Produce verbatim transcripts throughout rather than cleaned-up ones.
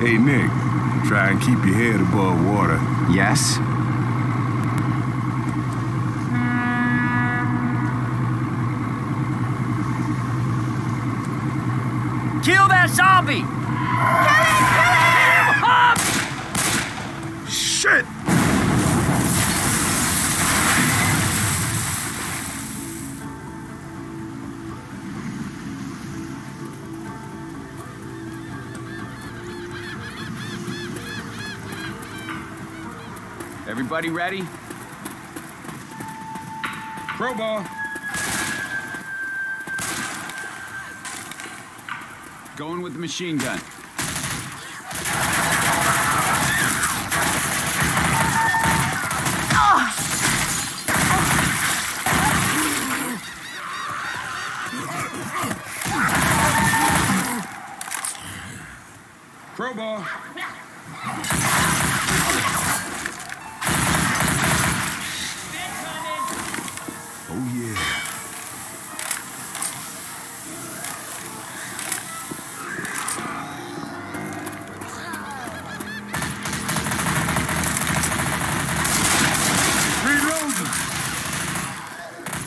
Hey, Nick, try and keep your head above water. Yes? Kill that zombie! Kill it! Kill it! Up! Shit! Everybody ready? Crowbar. Going with the machine gun. Crowbar.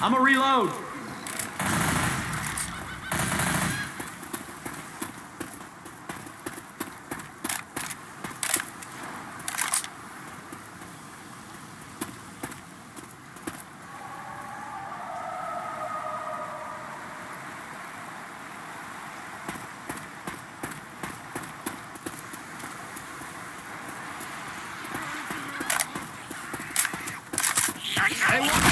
I'm gonna reload. Hey, watch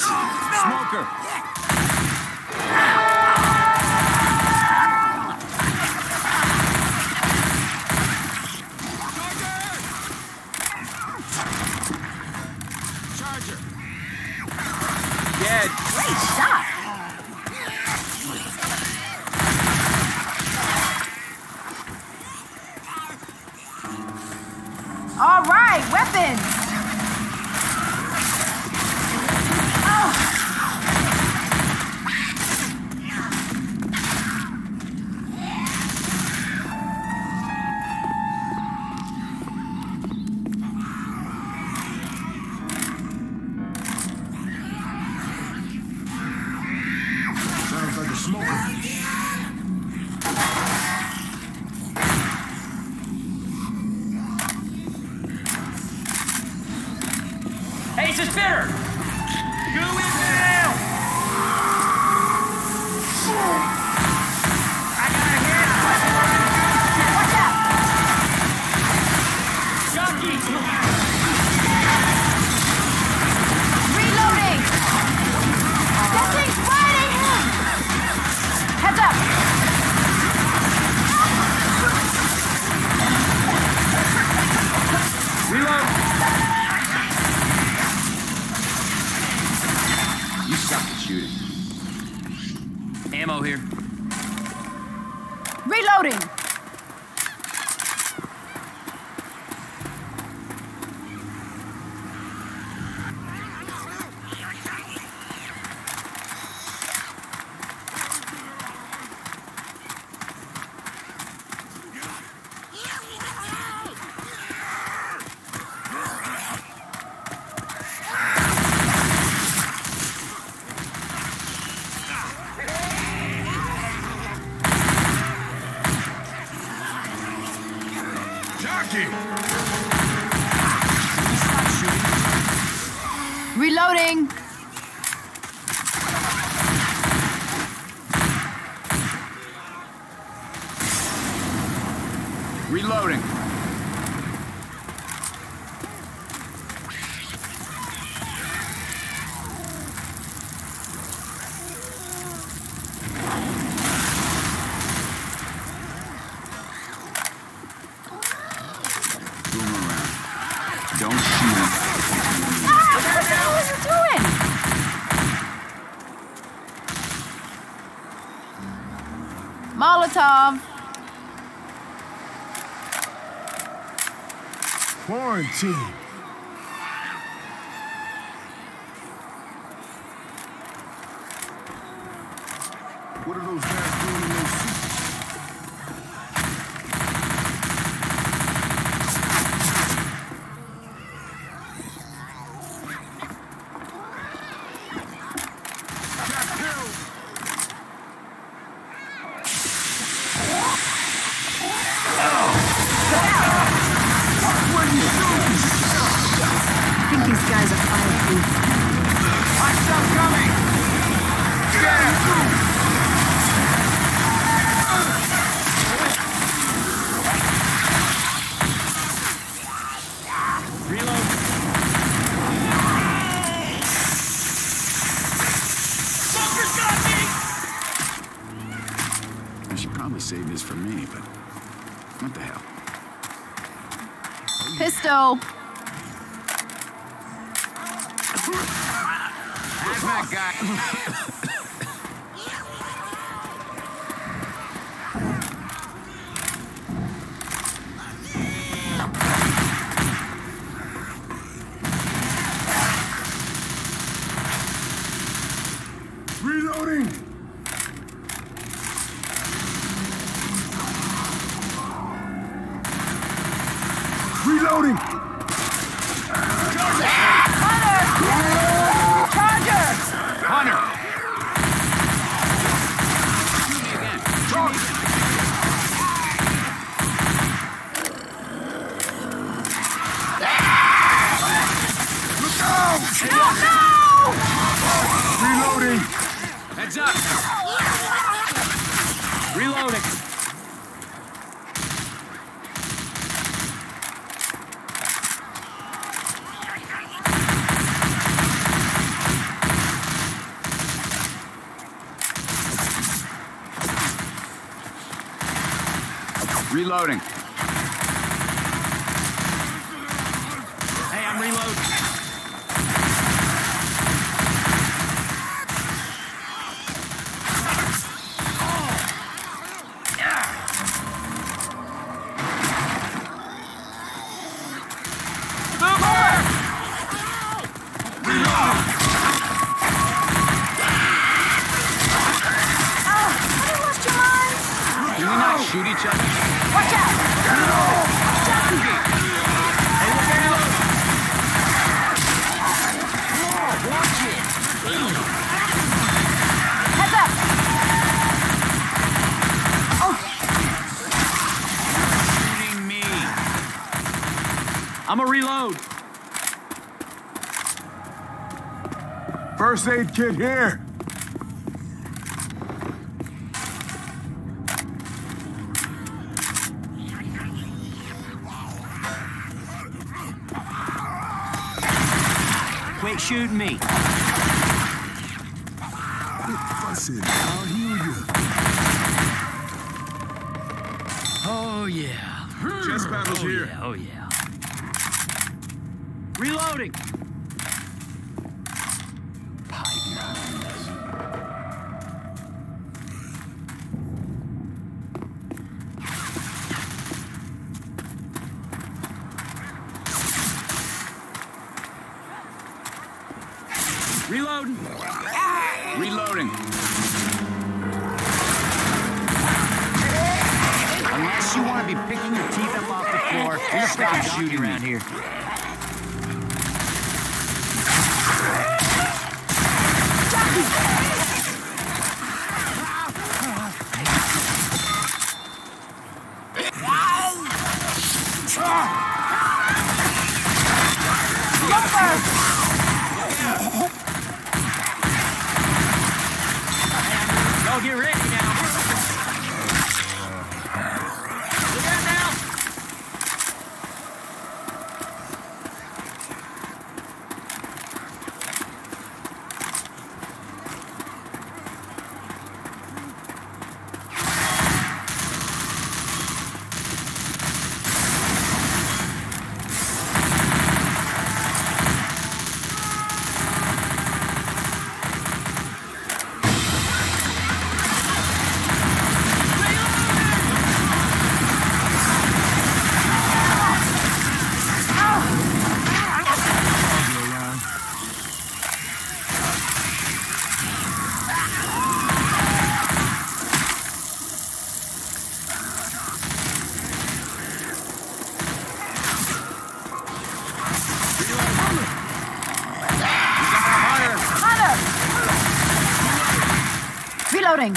out! Jockey! Jockey! Smoker! Charger! Dead! Great shot! All right, weapons. Oh. Sounds like a smoker. Ace is bitter! Goo is down! I gotta hit! Watch out! Jockey! Reloading! That thing's right at him! Heads up! Reload! You suck at shooting. Ammo here. Reloading! Reloading. Reloading. Don't shoot. Ah, what the hell was it doing? Molotov. Quarantine. What are those guys doing in those suits? Got killed! What are you doing? I think these guys are fireproof. My stuff coming! Get out! Save this for me, but what the hell? Pistol. Where's that guy? Reloading. Reloading! Charger! Hunter! Charger! Hunter! Shoot me again. Charger! Look out! No, no! Reloading! Heads up! Reloading! Reloading. Hey, I'm reloading. Oh. Yeah. Move over! Reload! Oh, I lost your mind. Do we not shoot each other? Watch out! Get it off! Hey, look out! Oh, watch it! Heads up! Oh! Shooting me! I'm a reload! First aid kit here! Quit shooting me. Quit fussing. I'll heal you. Oh, yeah. Chest battle's oh, here. Yeah. Oh, yeah. Reloading. Reloading. Ah. Reloading. Unless you want to be picking your teeth up off the floor, you'll stop shooting around here. Get ready now. Look out now. routing.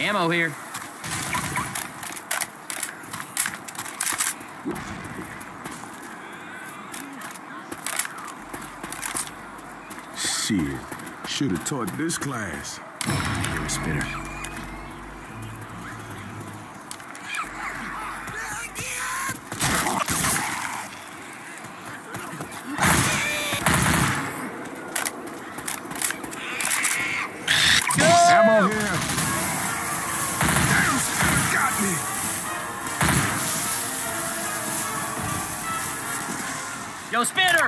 Ammo here. Shit. Should have taught this class. You're a spitter. Ammo here. Damn, spitter got me. Yo, spitter!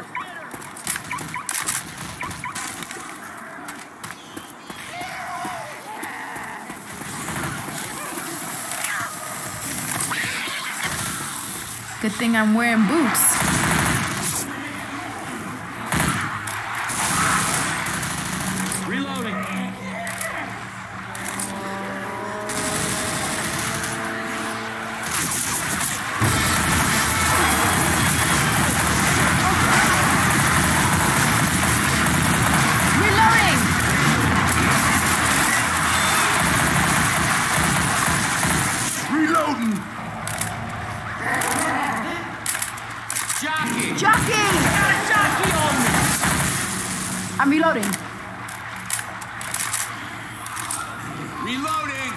Good thing I'm wearing boots. Reloading. Reloading. Reloading. Jockey! Jockey! I got a jockey on me! I'm reloading. Reloading!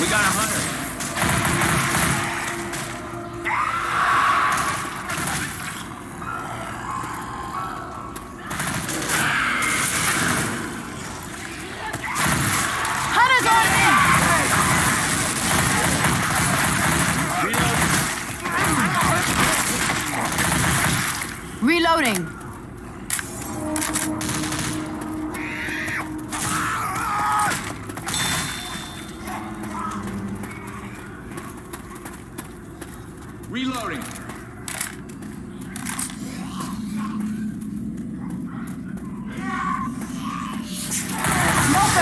We got a hunter. Reloading. Reloading. Smoker. Look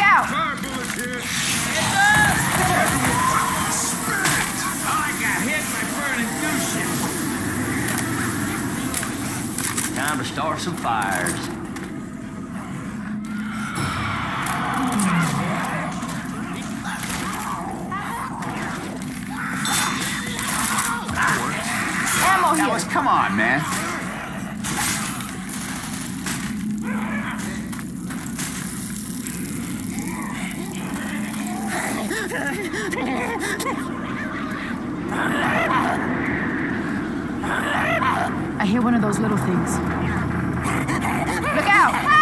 out! Firebullet here! Spirit! I got hit by burning douche! Time to start some fires. Alice, come on, man. I hear one of those little things. Look out! Ah!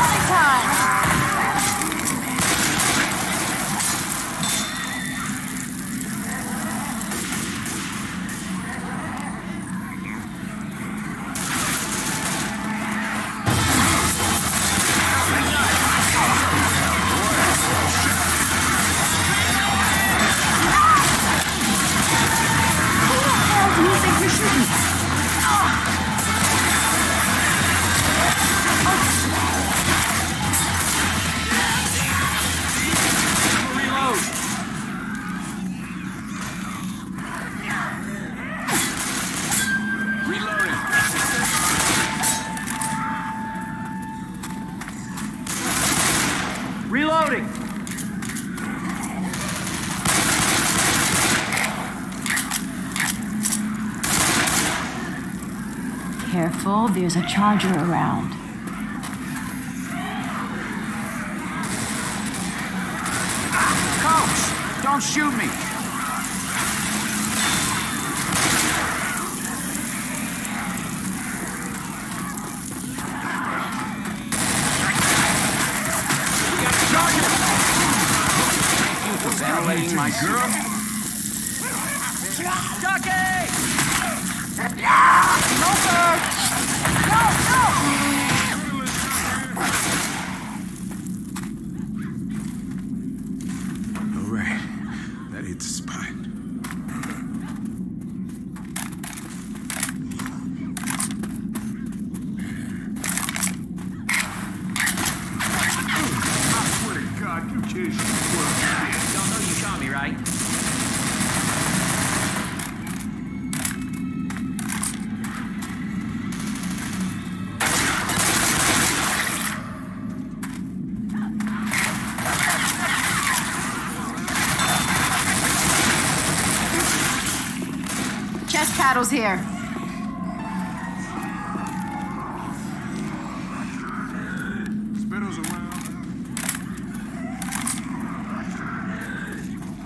Only time! Reloading! Careful, there's a charger around. Coach, don't shoot me! violating my girl. Ducky! Yeah! No, sir! No, no! All right. That hit the spot. Chest paddles here. Spittles around.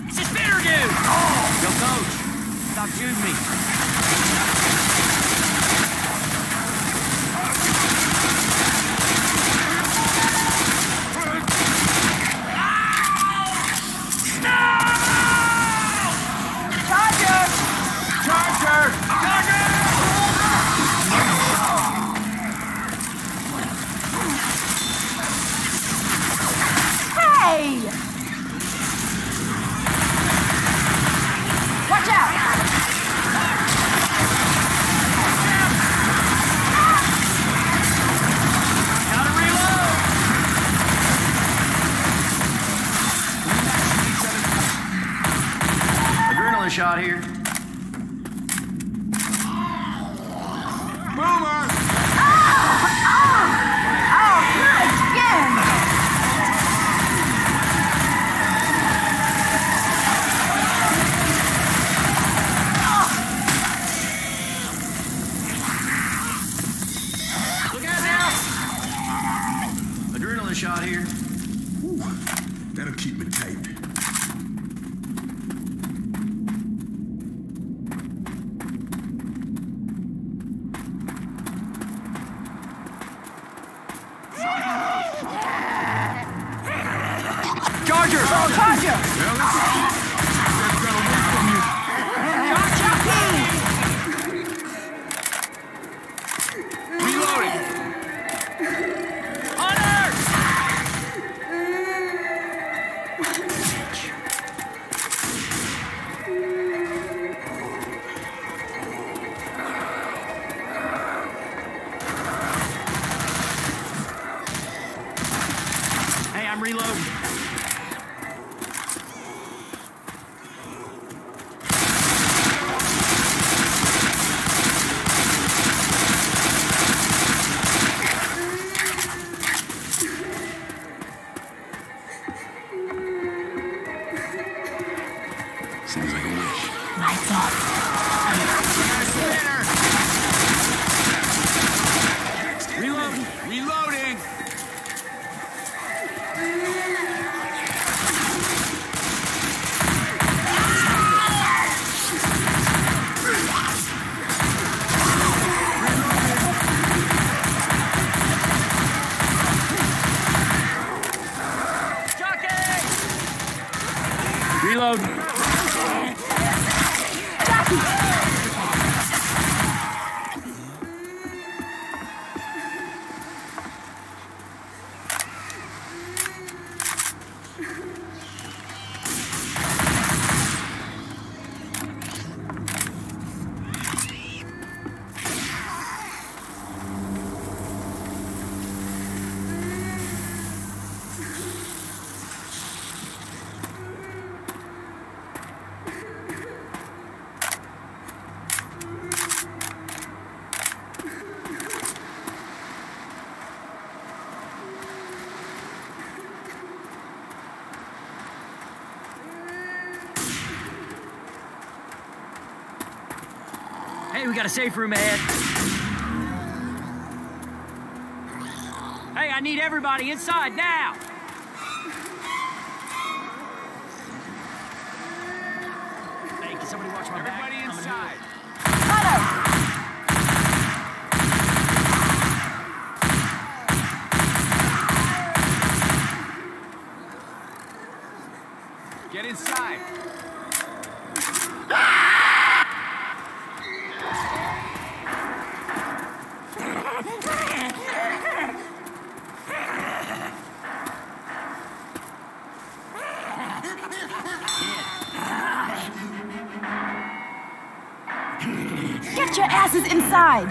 It's a spitter dude! Oh! Yo, coach, stop shooting me. Shot here. Boomer! Oh, oh, good again! Look at it now! Adrenaline shot here. Ooh, that'll keep me tight. Charger! Oh, Charger! Well, that's gonna work from you. Charger! Reloading! Honor! Hey, I'm reloading. Seems like a wish. I thought. Reloading. Reloading. Jockey. Reloading. Hey, we got a safe room ahead. Hey, I need everybody inside now. Hey, can somebody watch my back? Everybody inside. Get inside. Get your asses inside.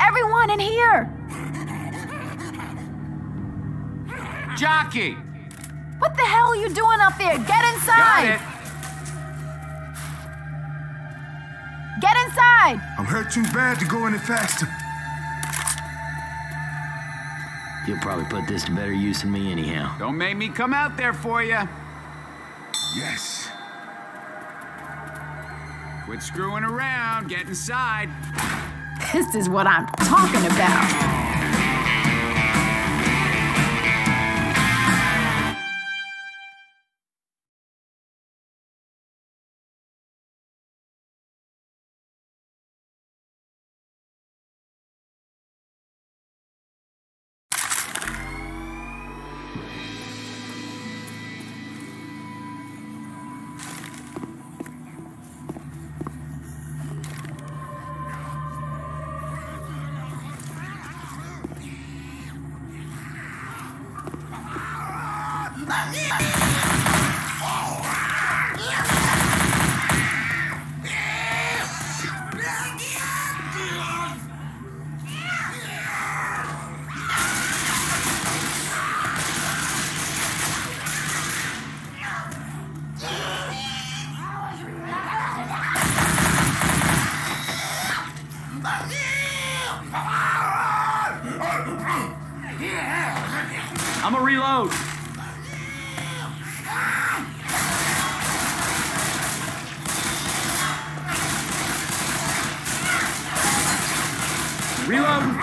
Everyone in here. Jockey! What the hell are you doing up there? Get inside! Got it. Get inside! I'm hurt too bad to go any faster. You'll probably put this to better use than me anyhow. Don't make me come out there for you. Yes. Quit screwing around. Get inside. This is what I'm talking about. I'ma reload. Reload.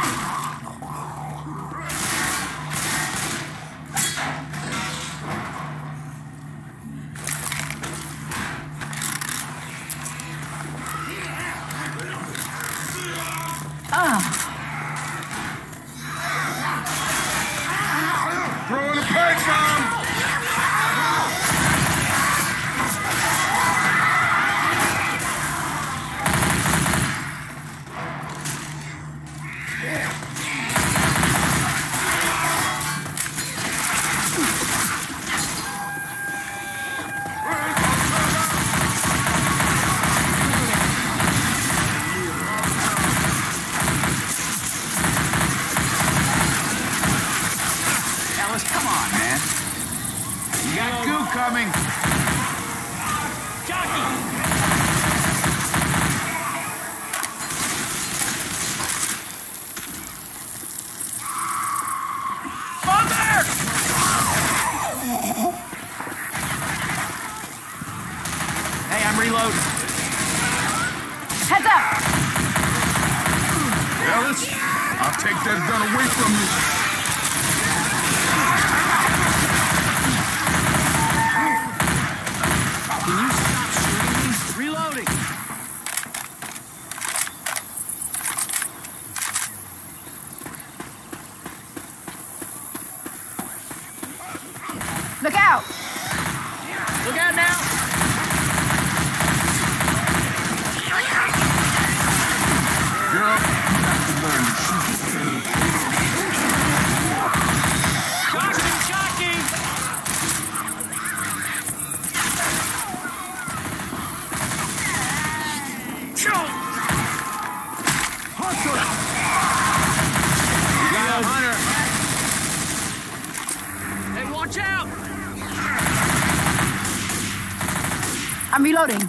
I'm reloading.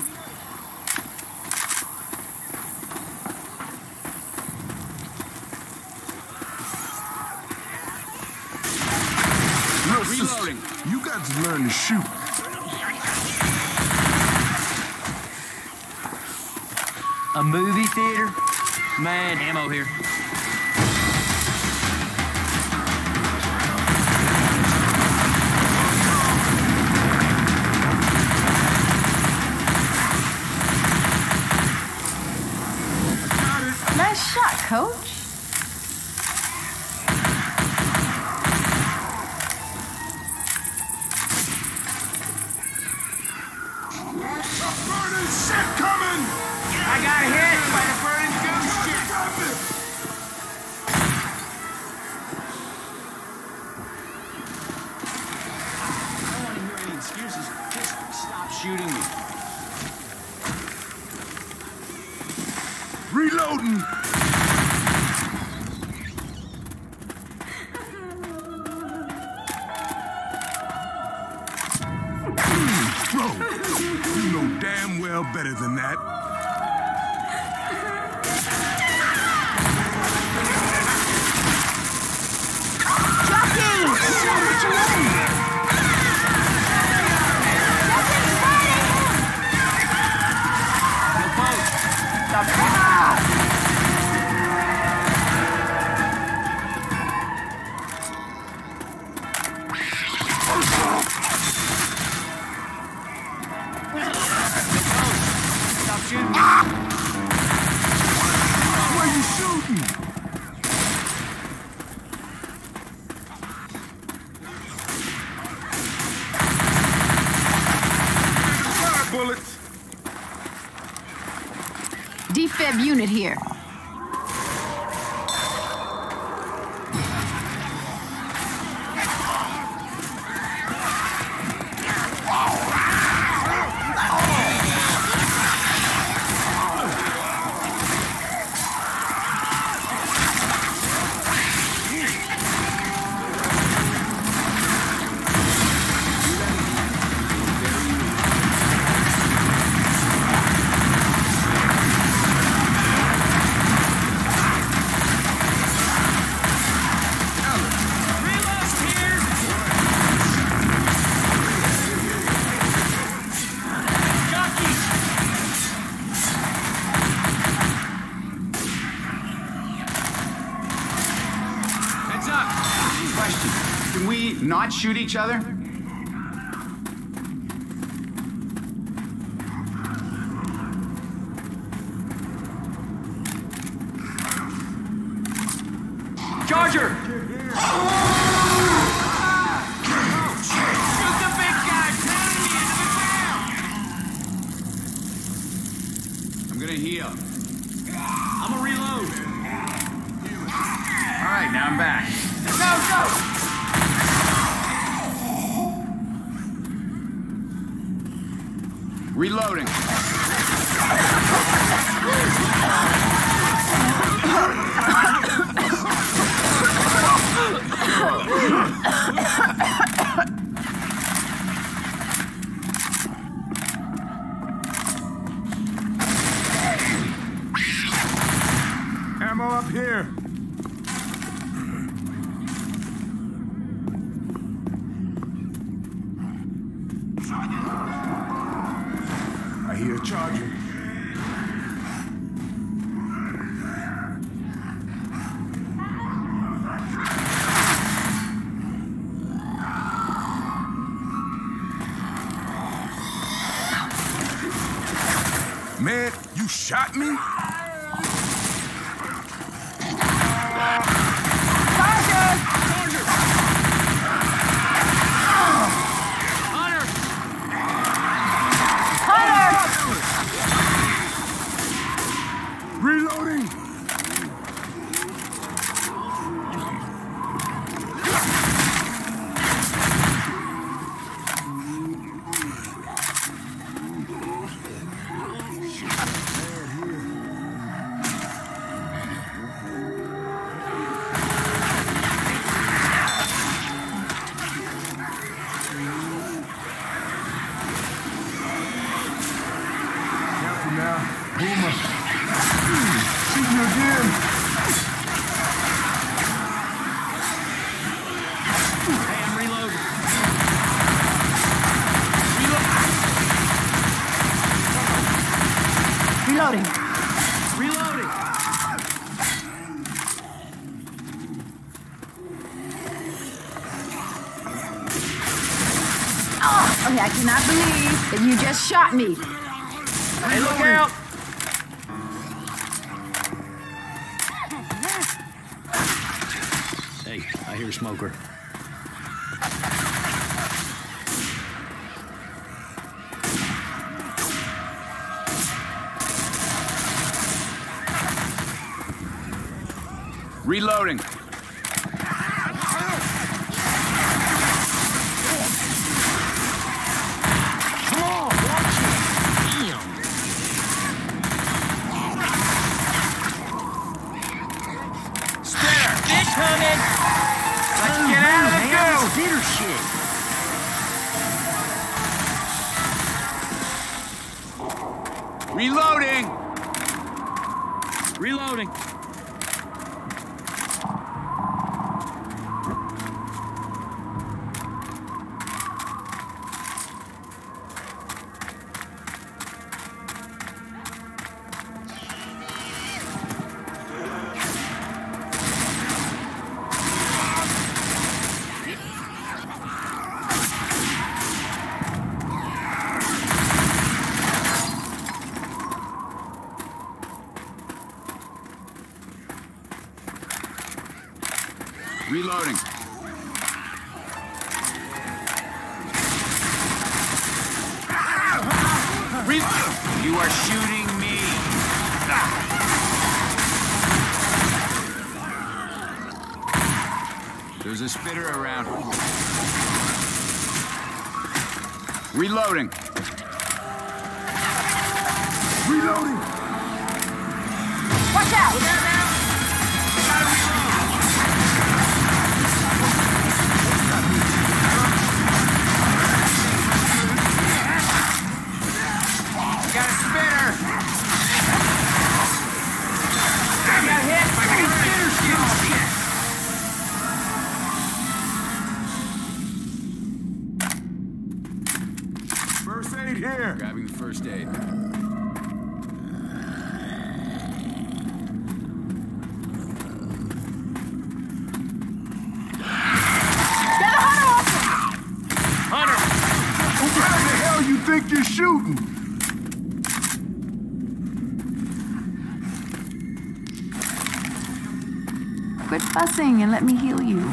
No, reloading. Sister, you got to learn to shoot. A movie theater? Man, ammo here. Coach? shooting me. Reloading! Bro, you know damn well better than that. Defib unit here. Can we not shoot each other? Charger! Oh! Reloading. Ammo up here. I hear a charger. Man, you shot me? Reloading. Reloading. Oh, okay, I cannot believe that you just shot me. Hey, look out. Hey, I hear a smoker. Reloading. Come on. loading. Reloading. Reload. You are shooting me. There's a spitter around. Reloading. Reloading. Watch out. Look out. Grabbing the first aid. Get a hunter off him! Hunter! Well, where the hell you think you're shooting? Quit fussing and let me heal you.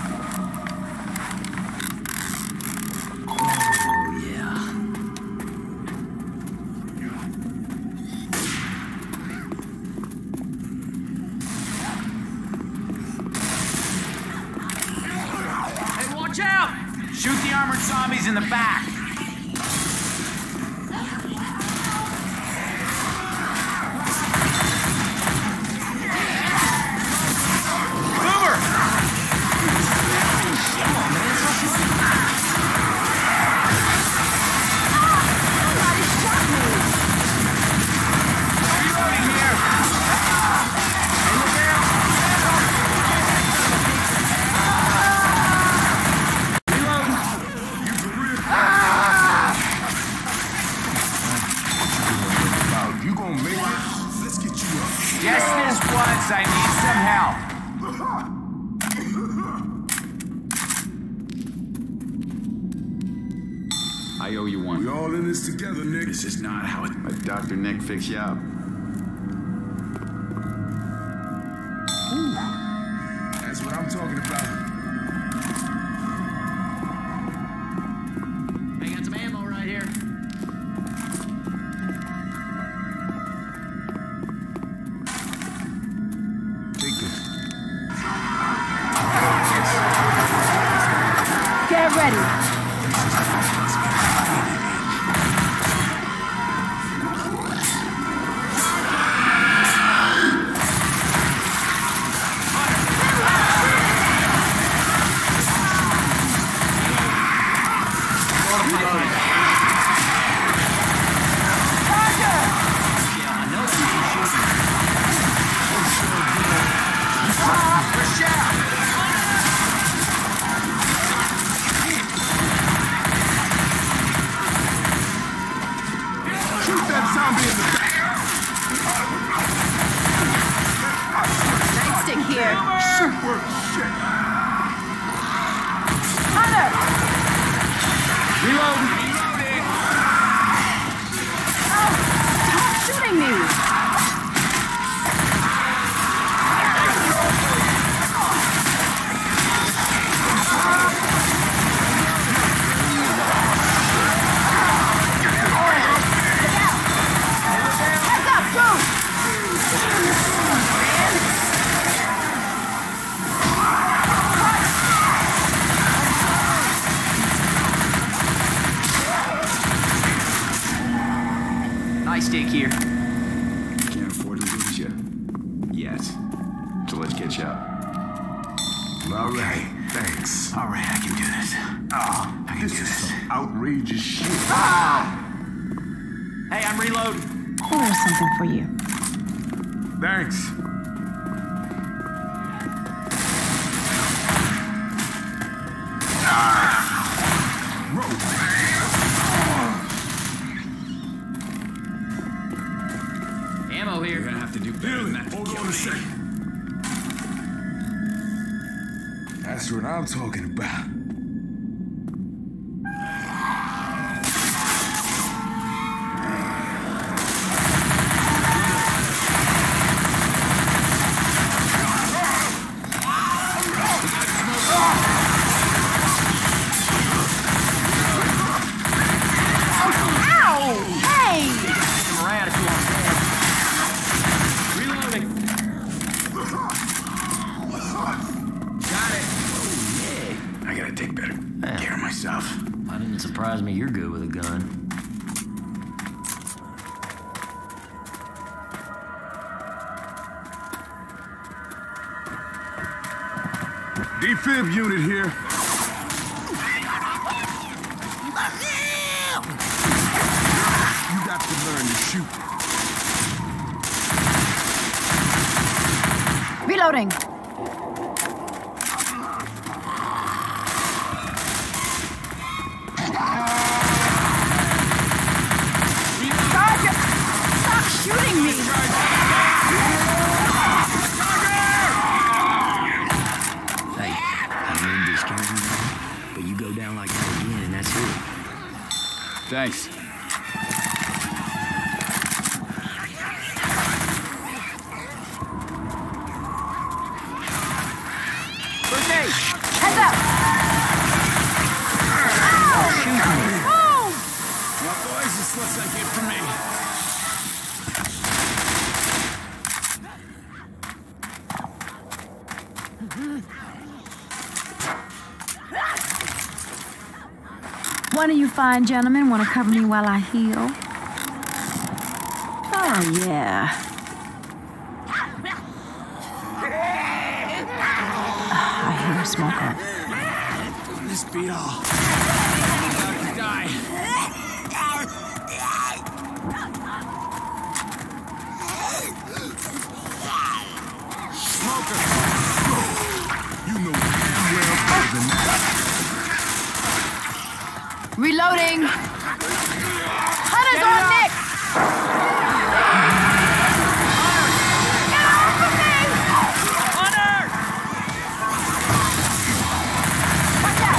Shoot the armored zombies in the back! Just this once, I need some help. I owe you one. We all in this together, Nick. This is not how it... Let Doctor Nick fix you up. Ooh. That's what I'm talking about. I got some ammo right here. Get ready. Stick here. Can't afford to lose you. Yet. So let's get you up. All right. Thanks. All right, I can do this. Oh, I can this do this. Is some outrageous shit. Ah! Hey, I'm reloading. Here's something for you. Thanks. Dylan, hold on a second. That's what I'm talking about. D Fib unit here. You got to learn to shoot. Reloading. Target. Stop shooting me. Thanks. Okay. Heads up! Oh, shoot me. Oh. What noise is this I get from me? One of you fine gentlemen want to cover me while I heal? Oh, yeah. Oh, I hear a smoker. This beat all. I'm about to die. Smoker! You know well better than that. Reloading! Hunter's on deck! Get off of me! Hunter! Watch out!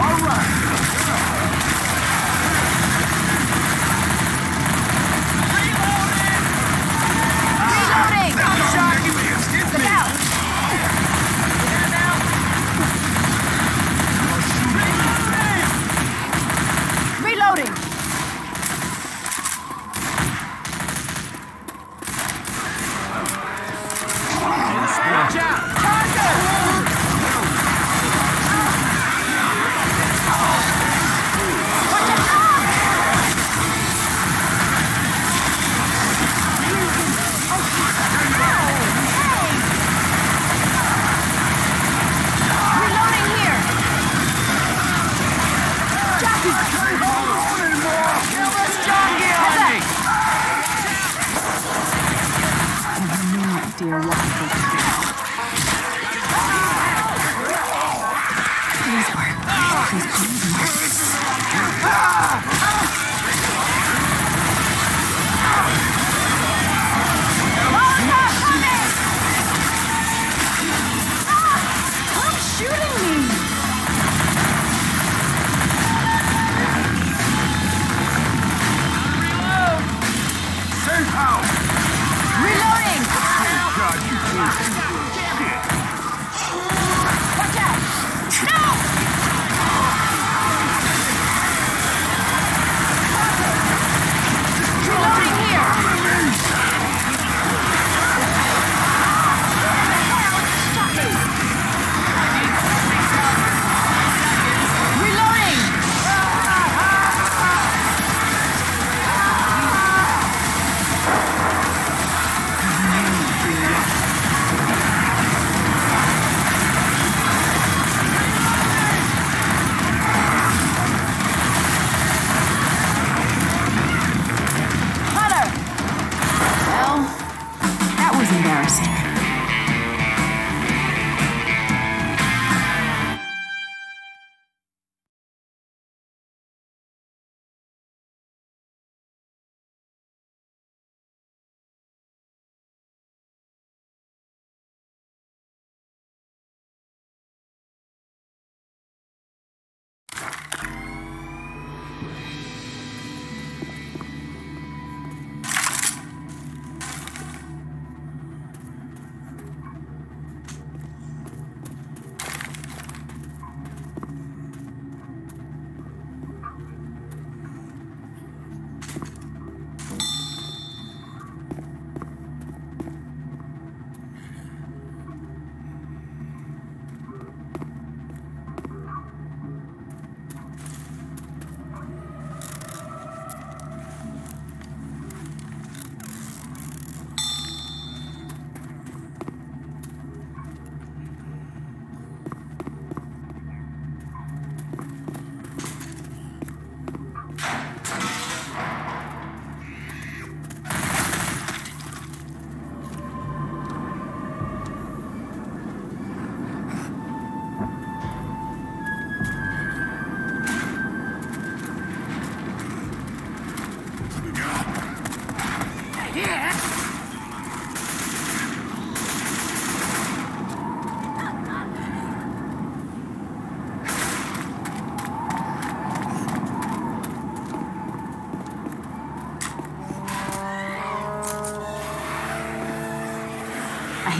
All right! Reloading! Reloading! Gunshot! Look out! Watch out! No!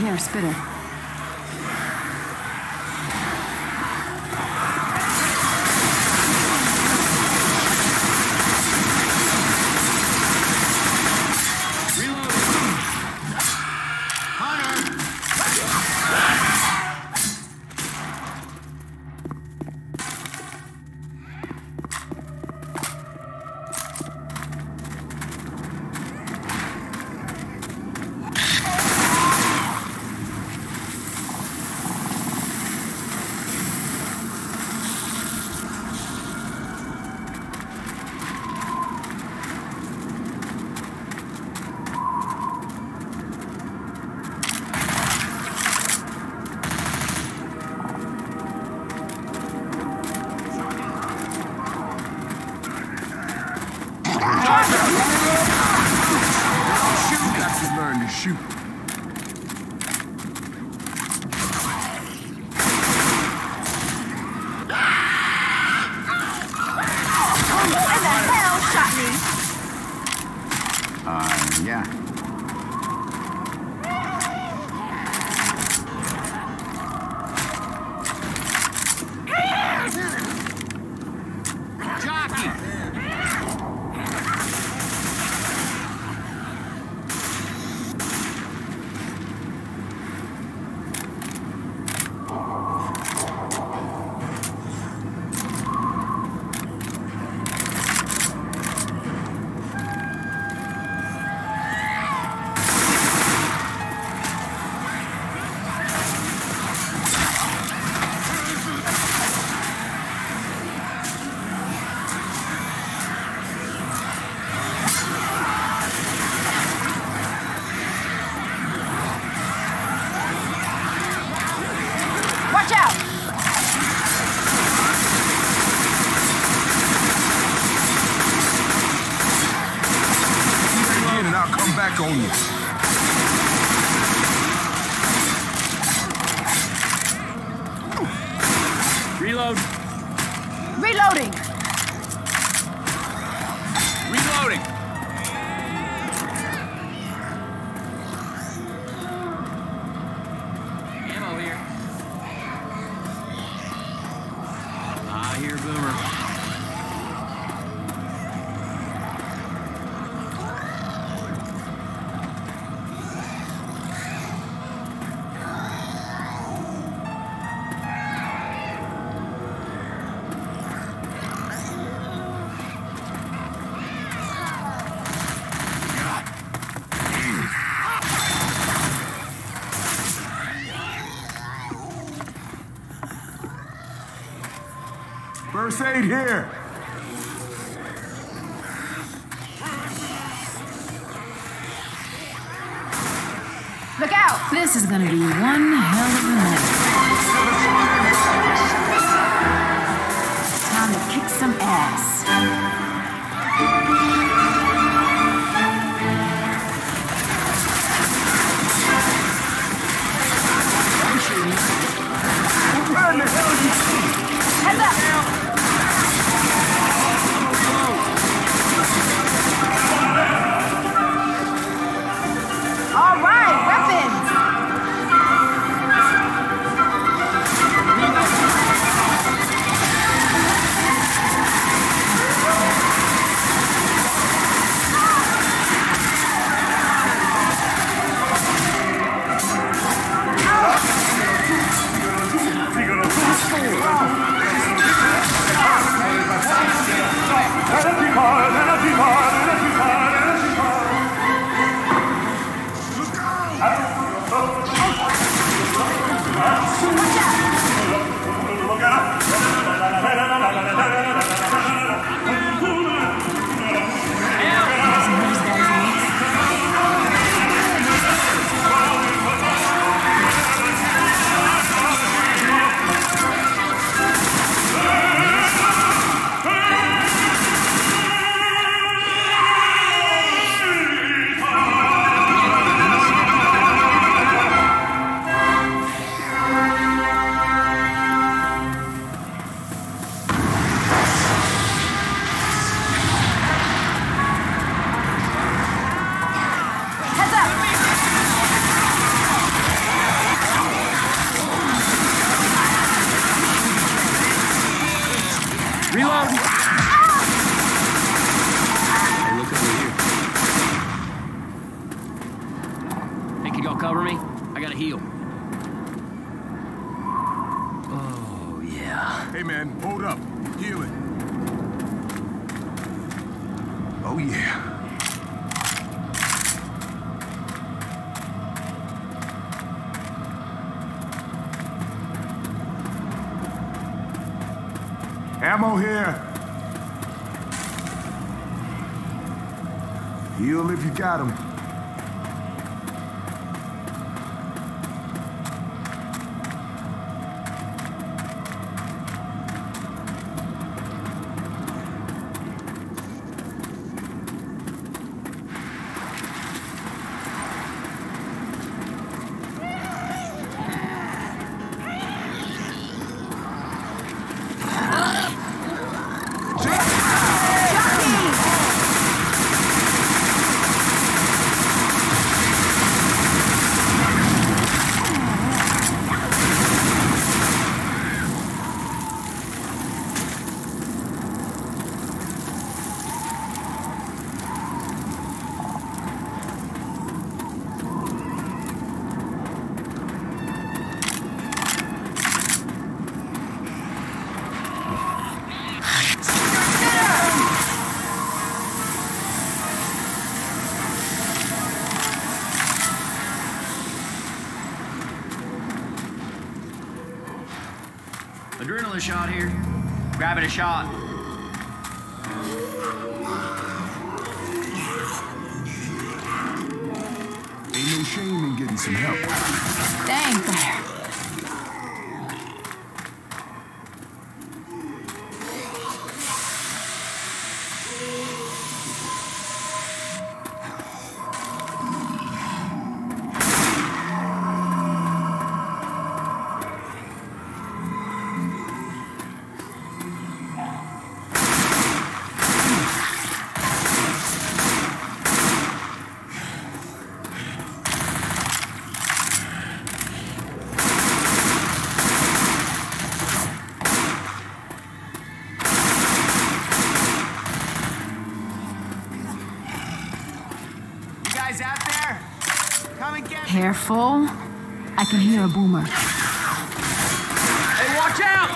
their spittle. Shoot. Reload. Reloading. Reloading. Ammo here. Ah, here, Boomer. First aid here. Look out! This is gonna be one hell of a night. Time to kick some ass. All right, weapons! Hey man, hold up. Heal it. Oh yeah. Ammo here. Heal if you got him. Adrenaline shot here. Grab it a shot. Ain't no shame in getting some help. Dang, Claire. Careful. I can hear a boomer. Hey, watch out!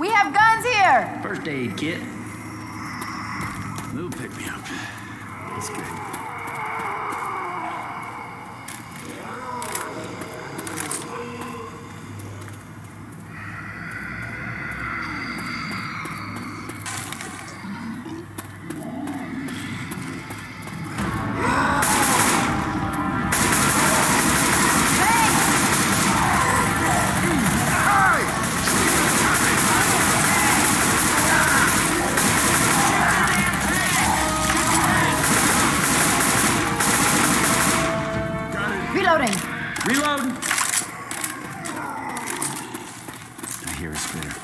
We have guns here! First aid kit. Lou picked me up. That's good. Reload! I hear a spitter.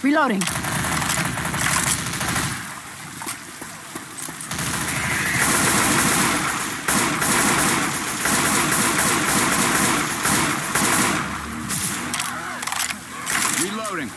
Reloading. Reloading.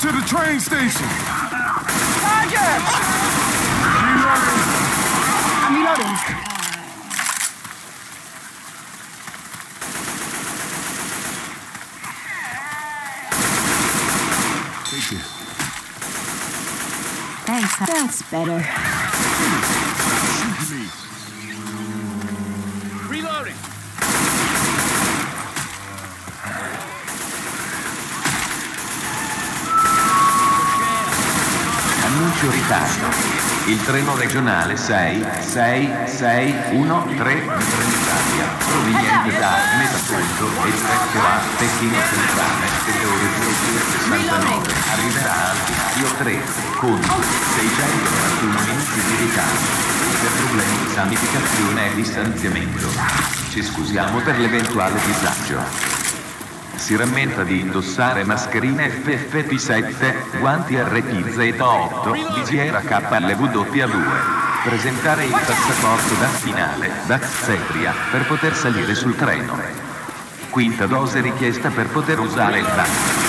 To the train station. Roger! Reloading. I'm reloading. Thank you. Thanks. That's better. Annuncio ritardo. Il treno regionale sei sei sei uno tre Trenitalia, proveniente da Metaponto e Trecchia, Pechino Centrale, alle ore sessantanove, arriverà al Vizio tre con seicentoquarantuno minuti di ritardo per problemi di sanificazione e distanziamento. Ci scusiamo per l'eventuale disagio. Si rammenta di indossare mascherine F F P sette, guanti R T Z otto, visiera K L W due. Presentare il passaporto vaccinale da Setria per poter salire sul treno. Quinta dose richiesta per poter usare il vaccino.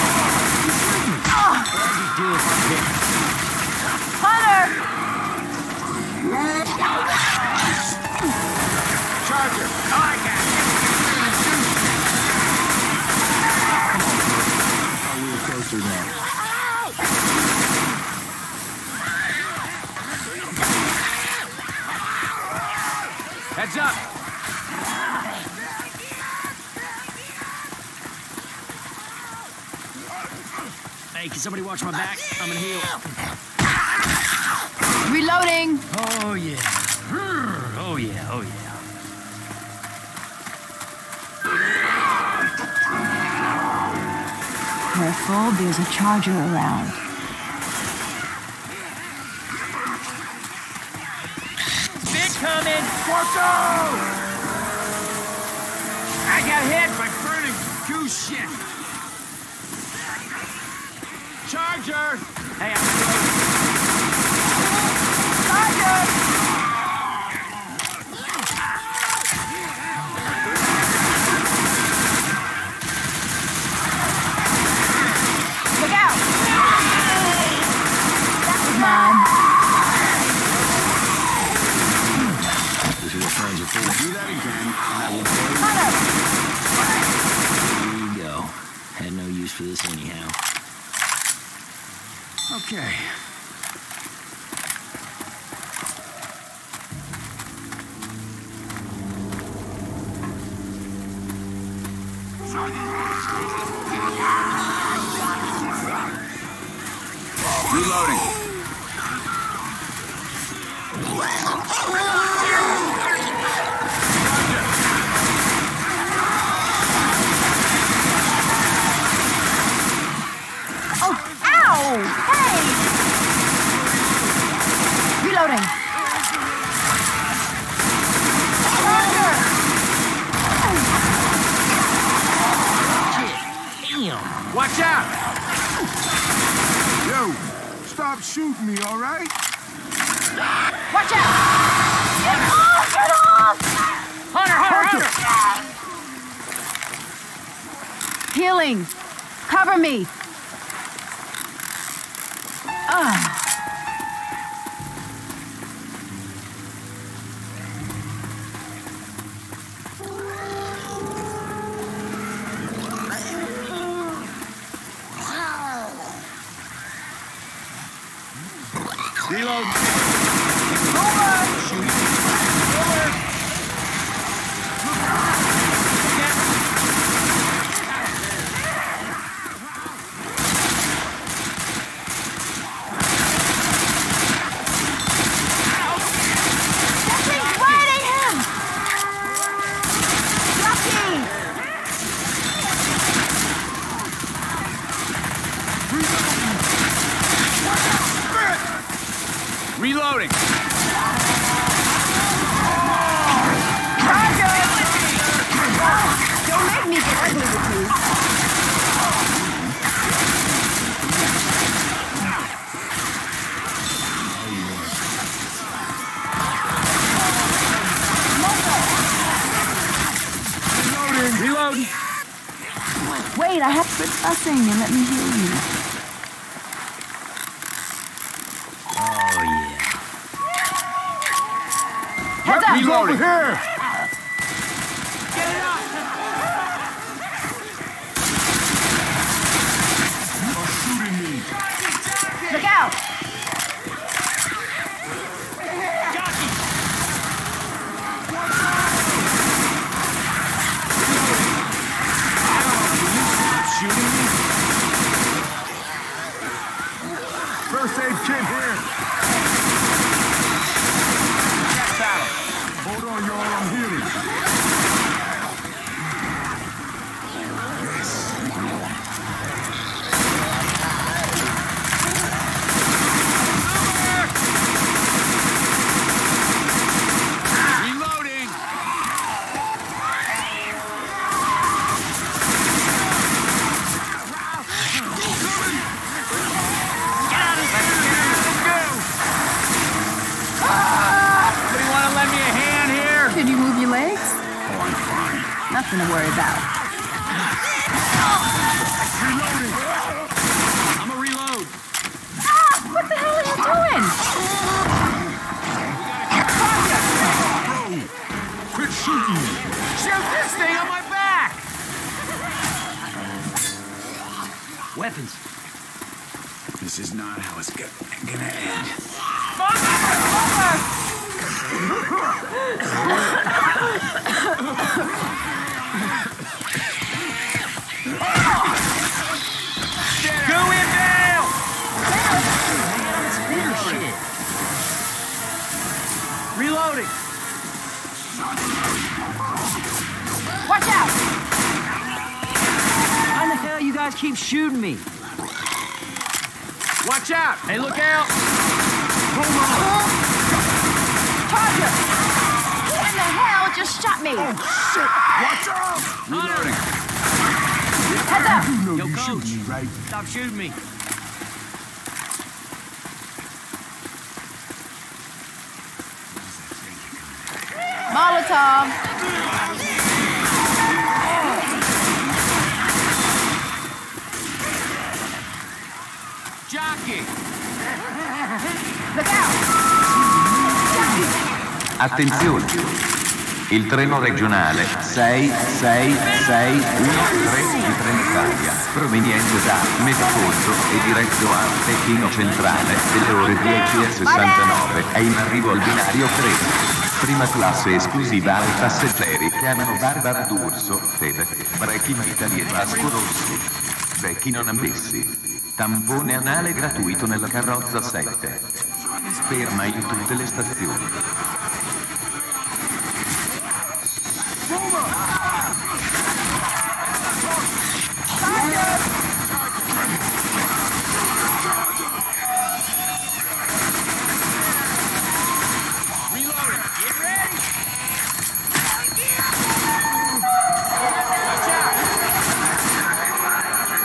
Heads up! Hey, can somebody watch my back? I'm gonna heal. Reloading! Oh, yeah. Oh, yeah, oh, yeah. Careful, there's a charger around. Big coming! Porco! I got hit by burning goose shit! Charger! Hey, I'm Charger! Look out! That was mine. If they do that again, I will play. There you go. Had no use for this anyhow. Okay. Watch out! Yo, stop shooting me, all right? Watch out! Get off! Get off! Hunter, Hunter, Hunter! Healing! Cover me! Ah! Reload. Over. Shoot. Over. That thing's right at him. Lucky. Reload. Reloading! Charger! Oh, don't make me get ugly with you! Reloading! Reloading! Wait, I have to quit fussing and let me heal you. He's over here! Get it up! You're shooting me! Look out! nothing to worry about. Reloading. I'm a reload. Ah! What the hell are you doing? Bro, quit shooting. Shoot this thing on my back. Weapons. This is not how it's gonna end. Go in now! Shit. Reloading. Watch out! Why the hell you guys keep shooting me? Watch out! Hey, look out! Hold on! Target! What in the hell just shot me? Oh, shit! Watch out! Reloading! Heads up! You know Yo, you coach. Shoot me, right? Stop shooting me! Molotov! Oh. Jockey! Look out! Attenzione! Il treno regionale sei sei sei uno tre di Trenitalia, proveniente da Metacorso e diretto a Pechino Centrale, delle ore dieci e sessantanove, è in arrivo al binario tre. Prima classe esclusiva ai passeggeri che hanno Barbara D'Urso, Teve, Brecchino Italia e Vasco Rossi. Brecchino Nambessi. Tampone anale gratuito nella carrozza sette. Sperma in tutte le stazioni.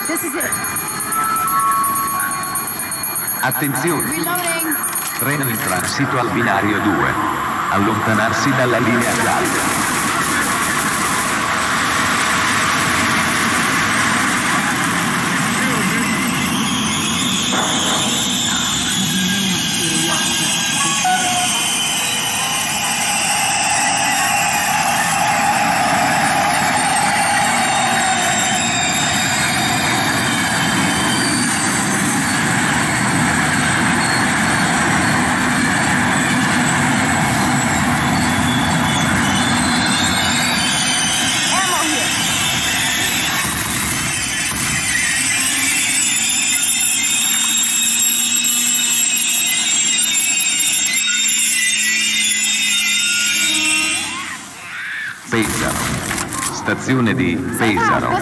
This is it. Attenzione! Treno in transito al binario due. Allontanarsi dalla linea gialla. Stazione di Pesaro.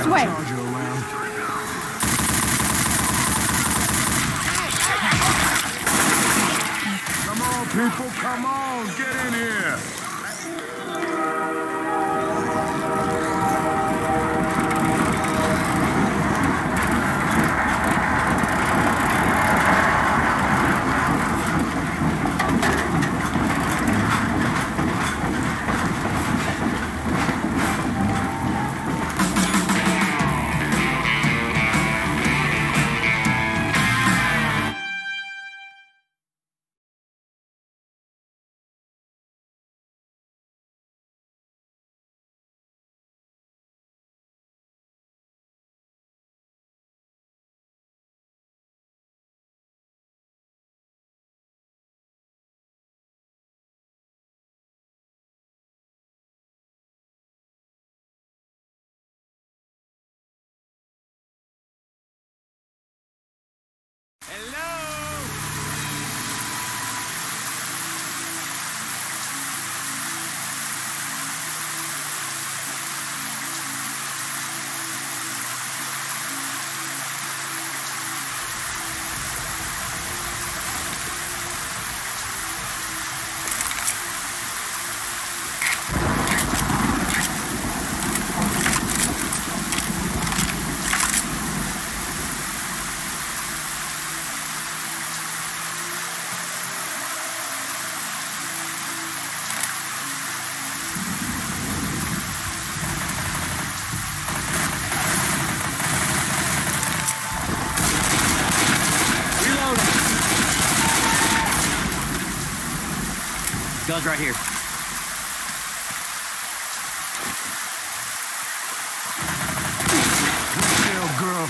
Goes right here. Hell, girl,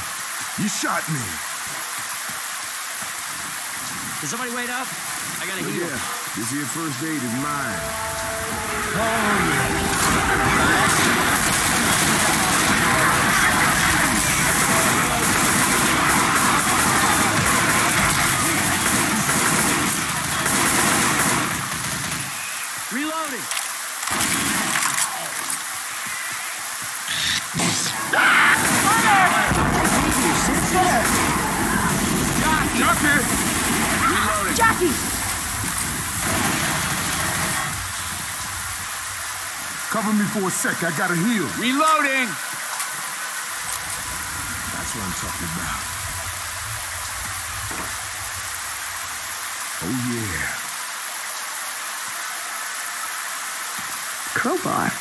you shot me. Does somebody wait up? I gotta heal. Yeah, this is your first aid is mine. Oh, yeah. Reloading. Ah! Jump here. Reloading. Jackie. Cover me for a sec, I gotta heal. Reloading! That's what I'm talking about. Oh yeah. Crowbar.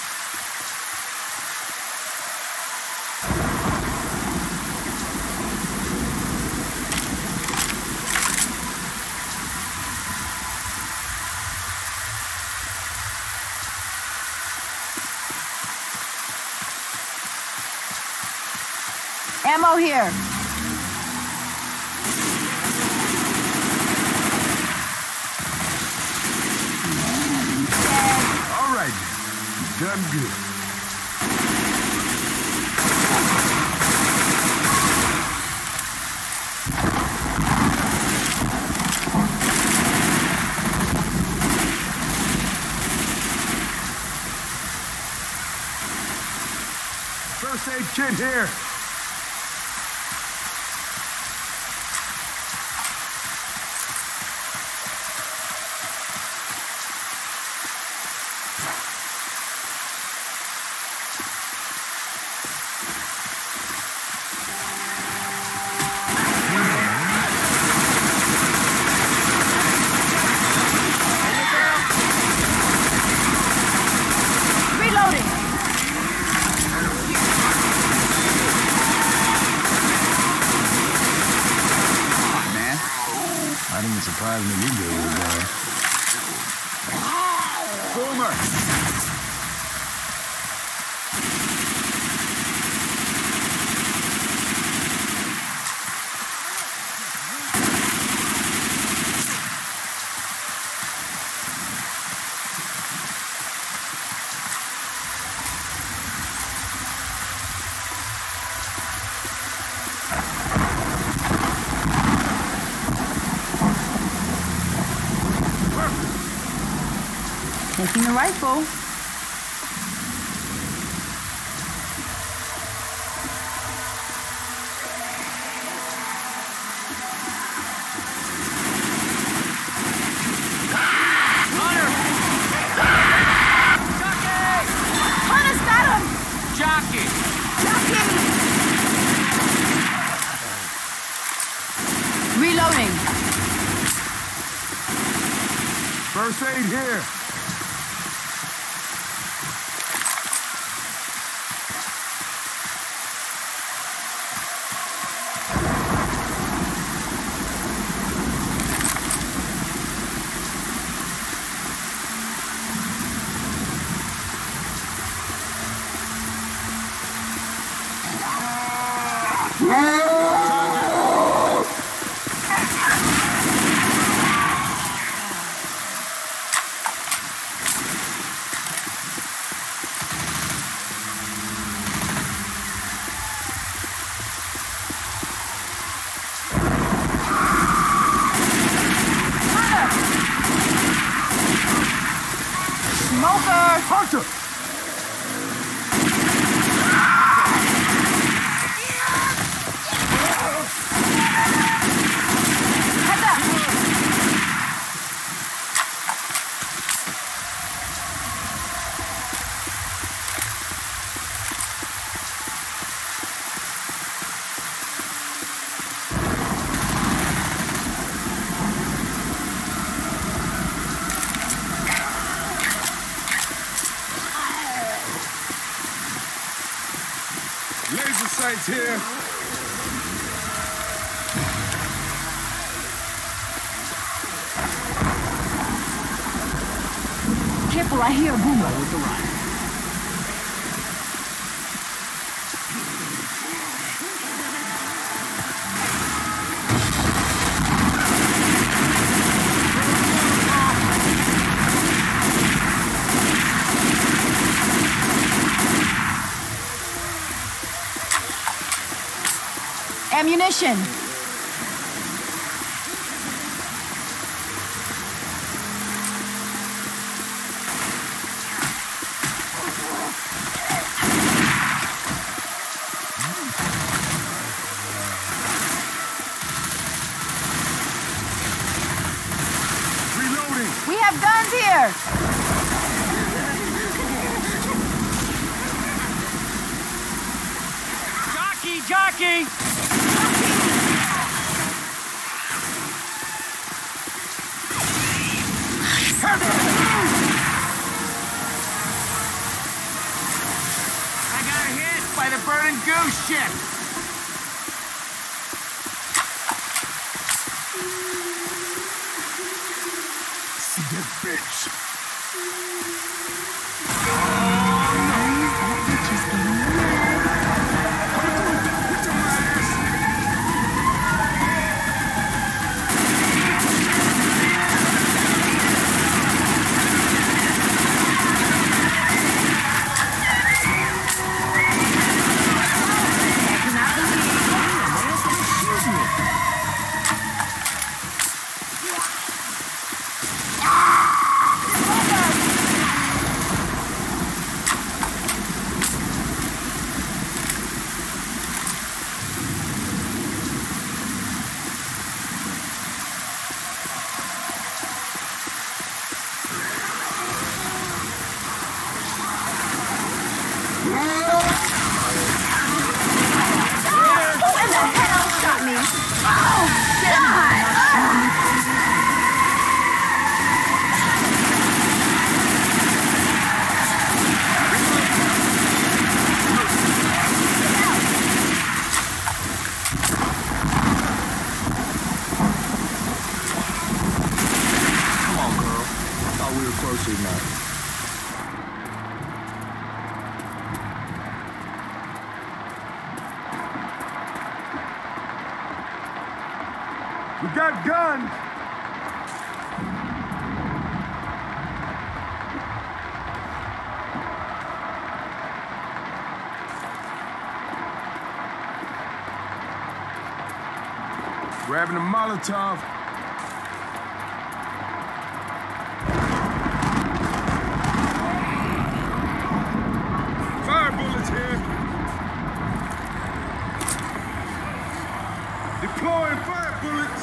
Ammo here. All right, done good. First aid kit here. Taking the rifle. Here. Careful, I hear a boomer with the run. Ammunition! Jockey! I got hit by the burning goose ship! See that bitch! We got guns! Grabbing a Molotov. Fire bullets here! Deploying fire bullets!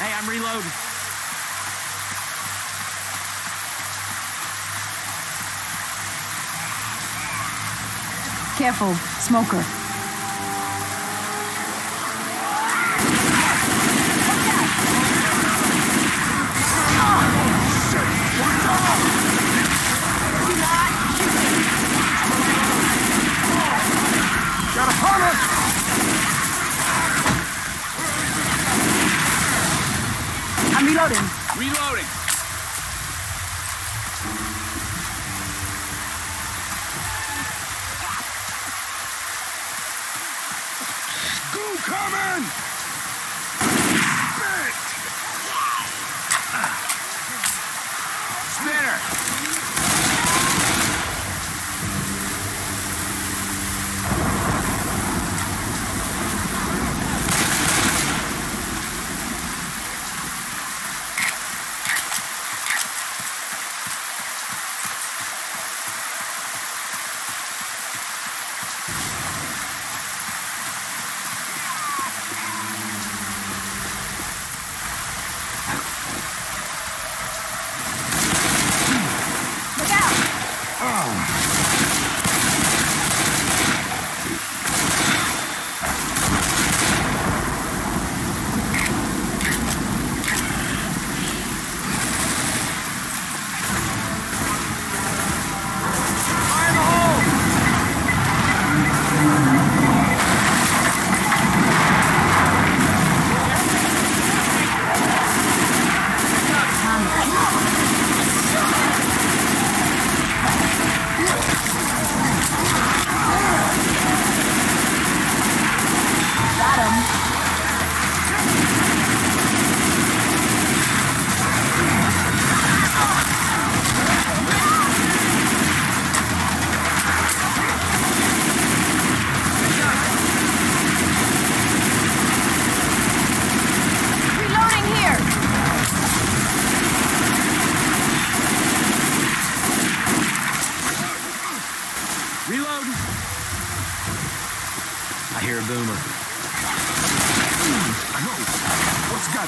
Hey, I'm reloading. Careful, smoker. Reloading. Reloading. Goo coming! Spit! Spinner! Yeah.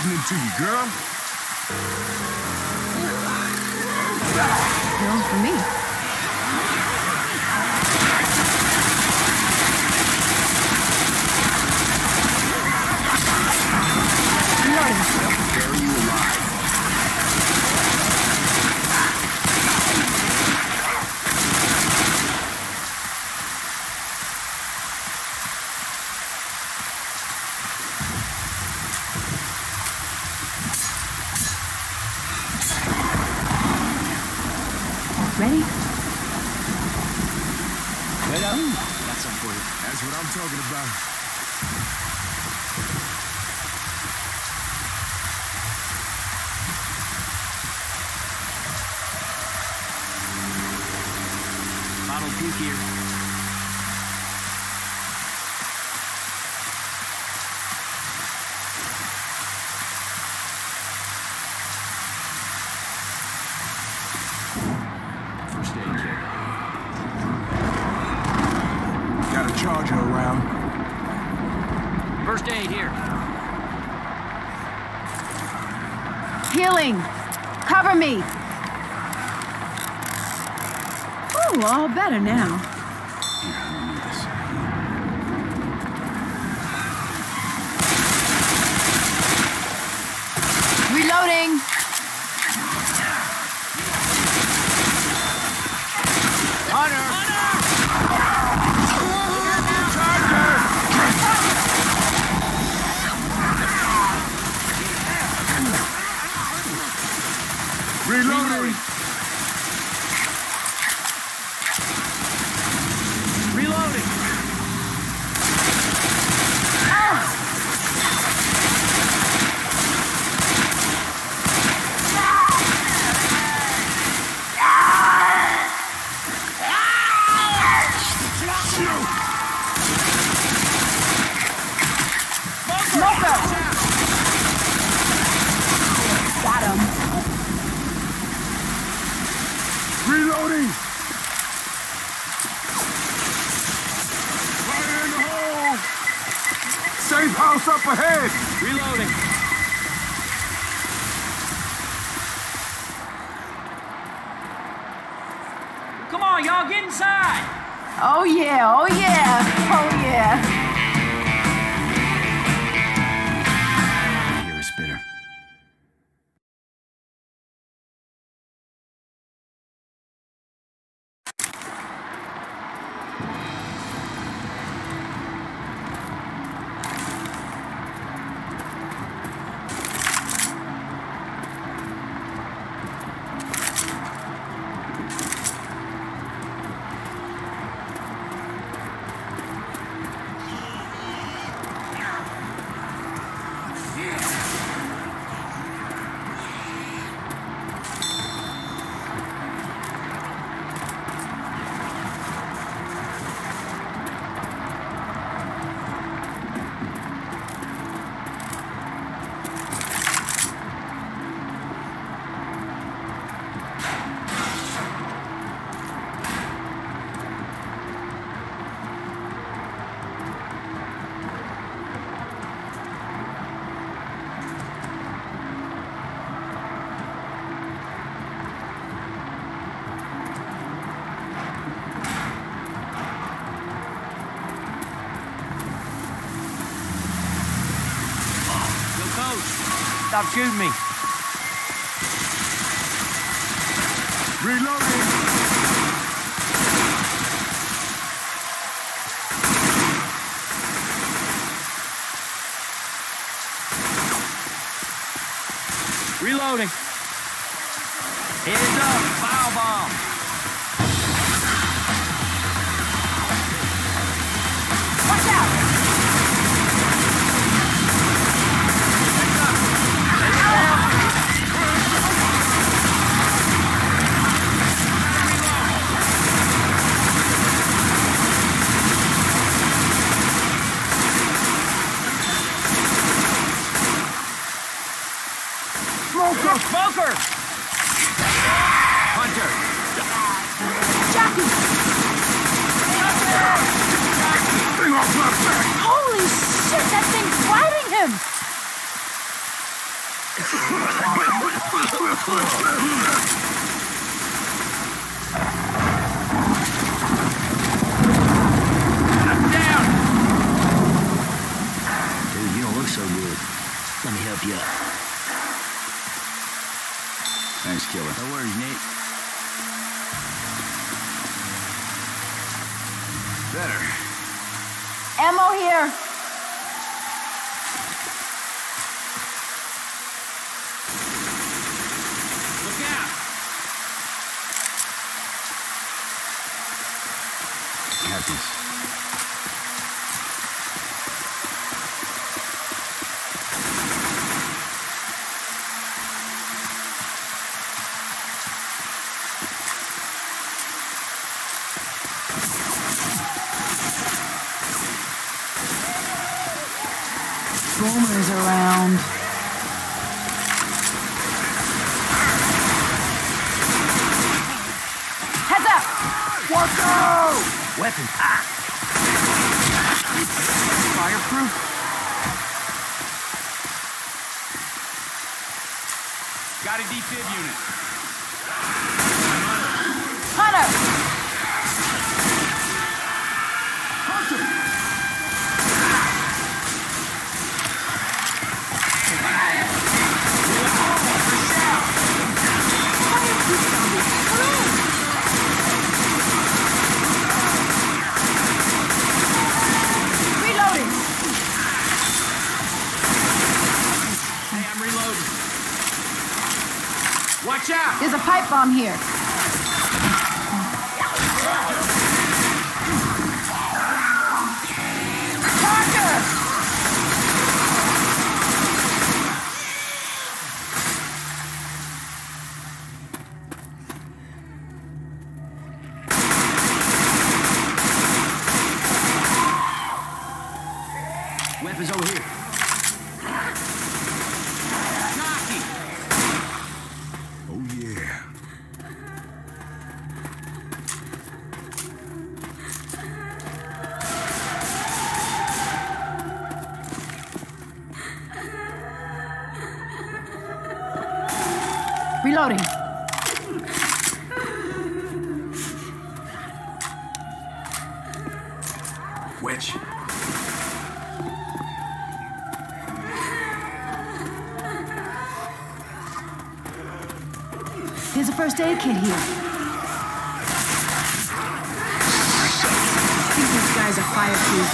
happening to you, girl? Well, for me. I'll bury you alive. Ready? Hello? That's up for you. That's what I'm talking about. Bottle peak here. Charger around. First aid here. Healing. Cover me. Ooh, all better now. Reloading. Hunter. Reloading! Reloading! Reloading! Right in the hole! Safe house up ahead! Reloading! Come on, y'all, get inside! Oh yeah, oh yeah, oh yeah. You're a spitter. Stop shooting me. Reloading. Reloading. Heads up. Firebomb. Watch out. Smoker! Hunter! Jackie! Bring off my back! Holy shit, that thing's riding him! Dude, you don't look so good. Let me help you up. Thanks, killer. No worries, Nate. Better. Ammo here. Boomers around. Heads up! Watch weapons. Ah. Fireproof. Got a D T I B unit. Hunter! Hunter! Watch out! There's a pipe bomb here. Parker! Weapons over here. Reloading. Which? There's a first aid kit here. I think these guys are fireproof.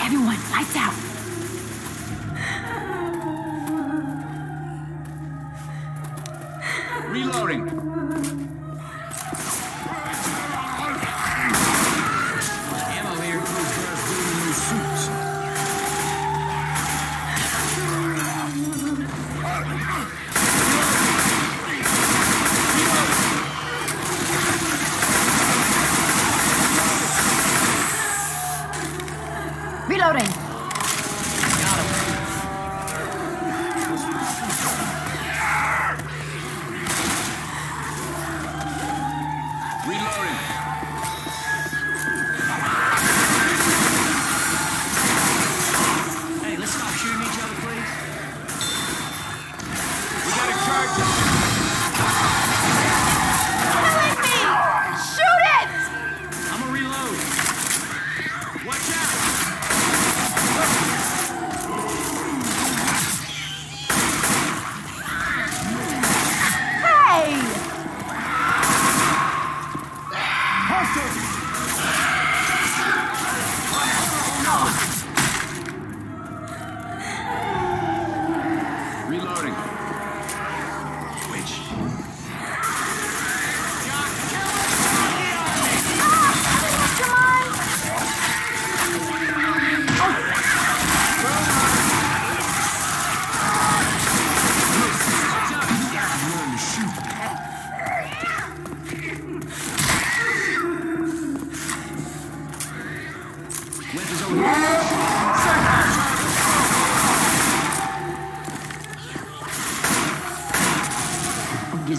Everyone, lights out. Reloading. Ammo here. New suits. Reloading. Got him.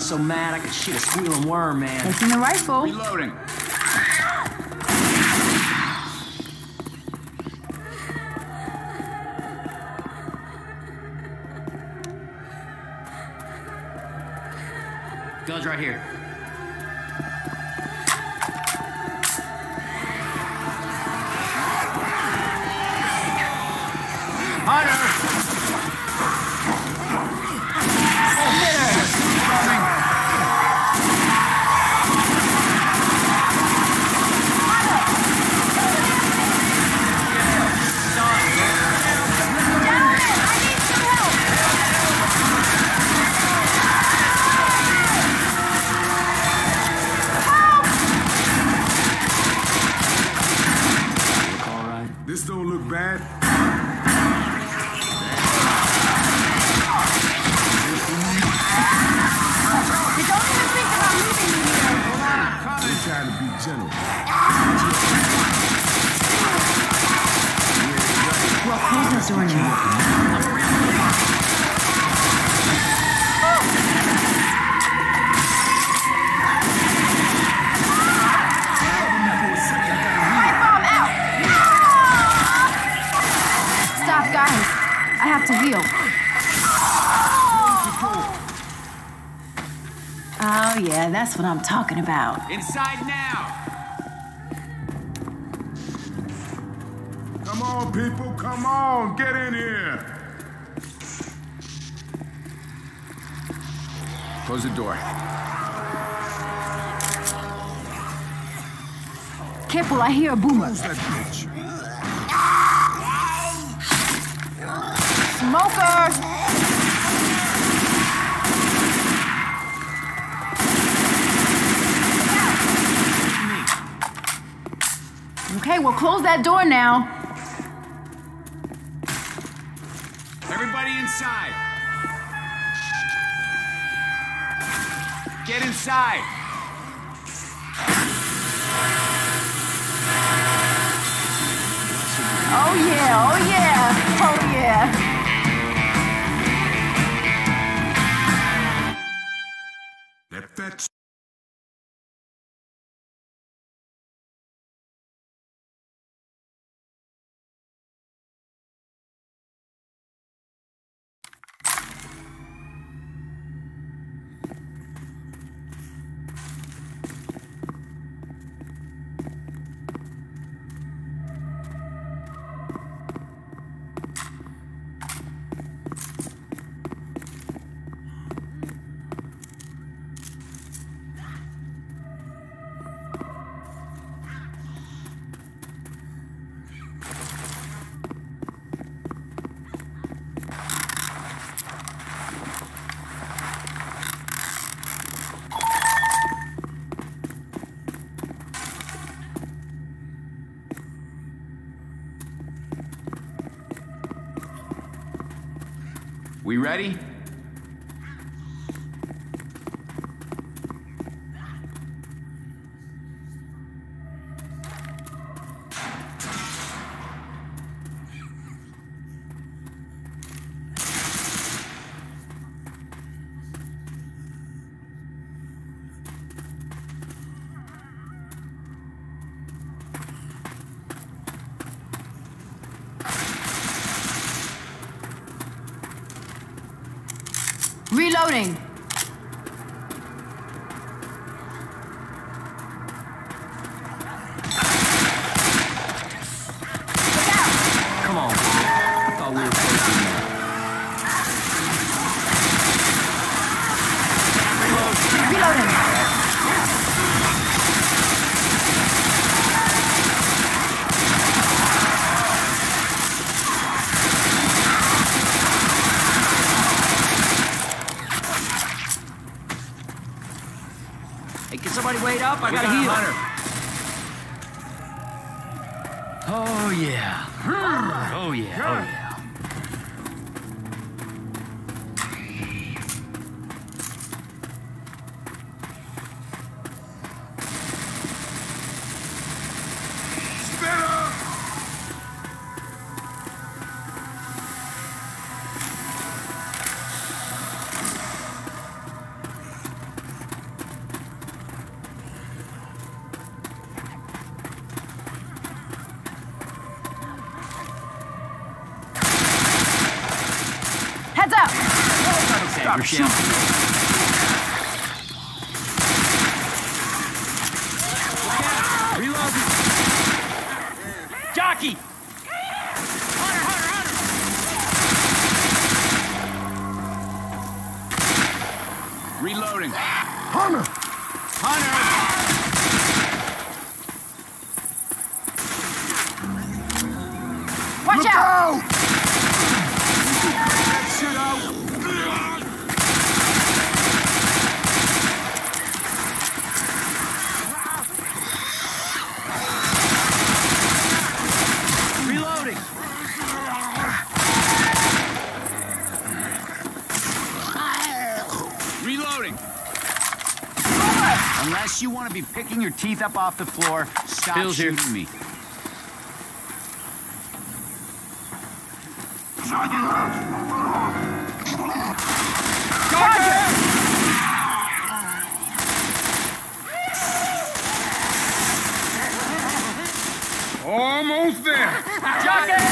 so mad I could shoot a squealing worm, man. Taking the rifle. Reloading. Guns right here. Hunter! This don't look bad. You don't even think about moving me here. I'm trying to be gentle. Well, close those doors now. Wheel. Oh yeah, that's what I'm talking about. Inside now. Come on, people, come on, get in here. Close the door. Careful, I hear a boomer. Close that bitch. Smoker! Okay, we'll close that door now. Everybody inside. Get inside. Oh yeah, oh yeah, oh yeah. That's We ready? Reloading. Wait up, I gotta heal. Oh yeah. Oh yeah. Oh yeah. I'm shouting. Jockey! Hunter, Hunter, Hunter! Reloading. Hunter! Hunter! Watch Look out! out. That shit out. Unless you want to be picking your teeth up off the floor, stop Bill's shooting here. me. Jockey! Almost there! Jockey! Jockey!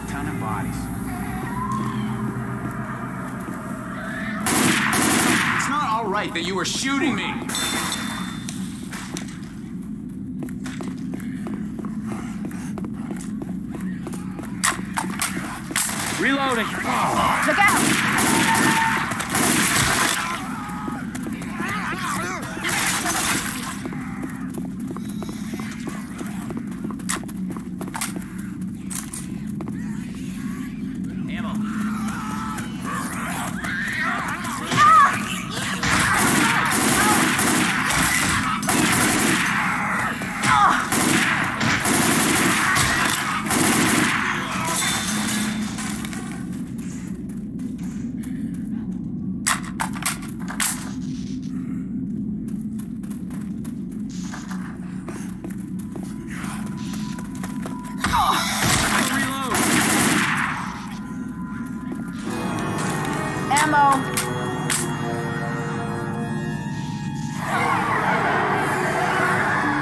It's not all right that you were shooting me. Reloading. Oh. Look out.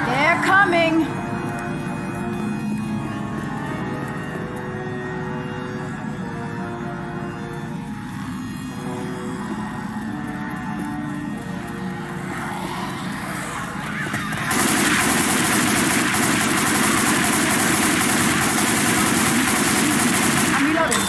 They're coming. Reloading.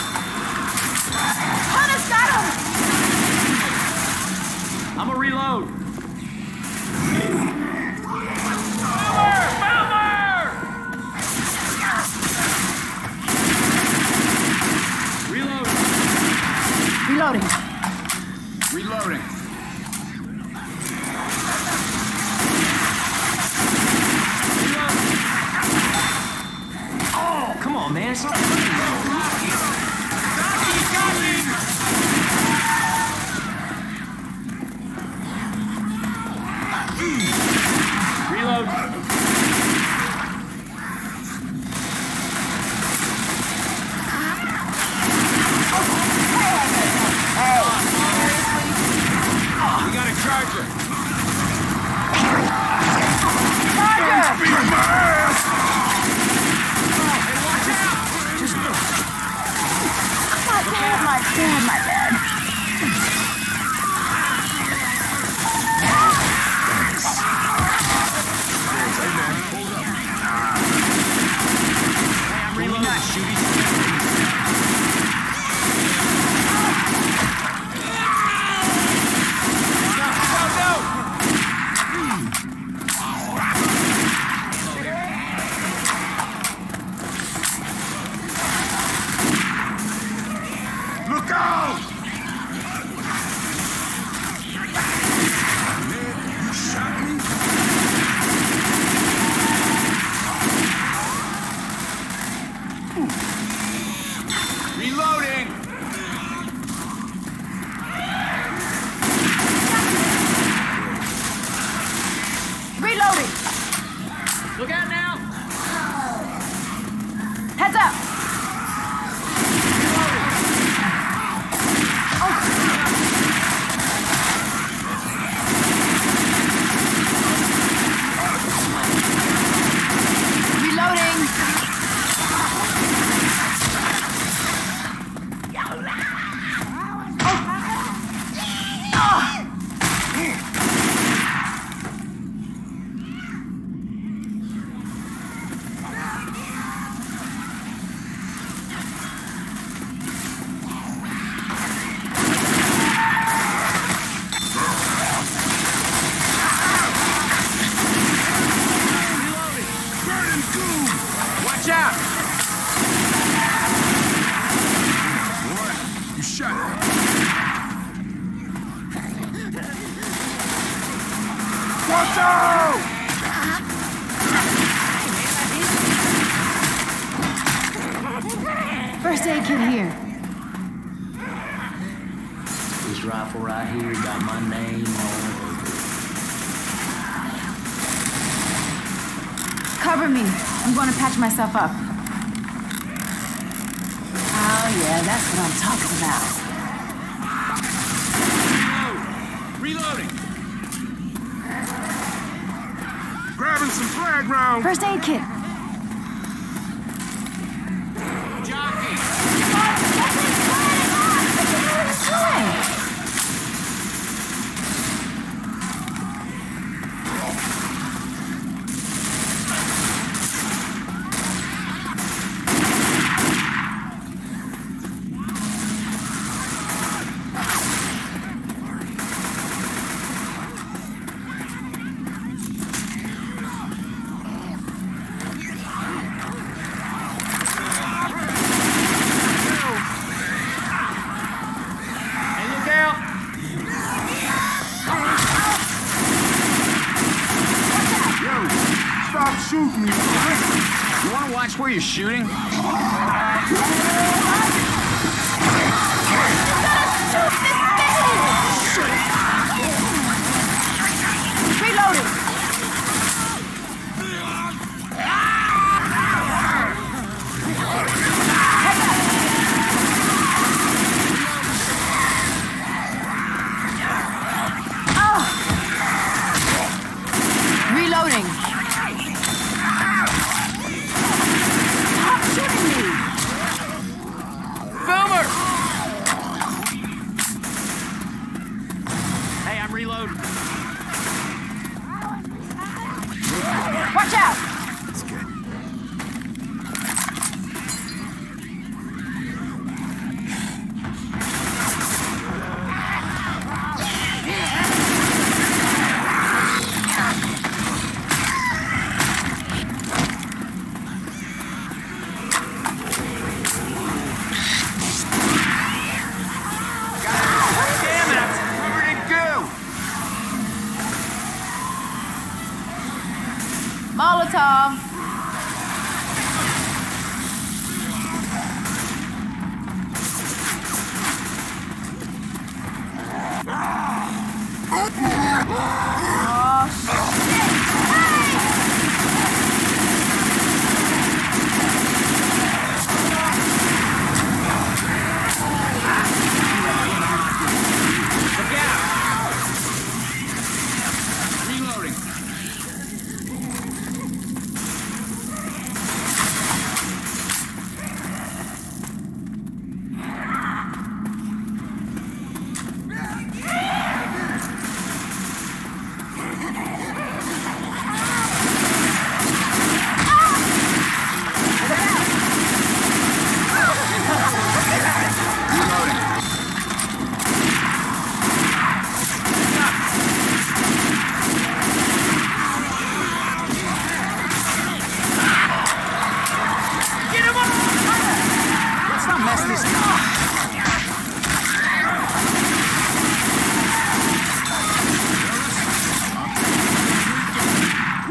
Reloading. Oh, come on, man. It's not pretty, bro. Rocky. Rocky, got me. Reload. Oh. We got a charger. Charger! Don't be mad! Hey, watch out! Just I'm doomed! Watch out! Boy, you shut up. What's up? First aid kit here. This rifle right here got my name on it. Cover me. I'm going to patch myself up. Oh, yeah, that's what I'm talking about. Reloading. Grabbing some flag round. First aid kit. Jockey. What are you doing? Where you're shooting? Shoot this Reloaded. Oh. Reloading. Watch out! That's good. Molotov!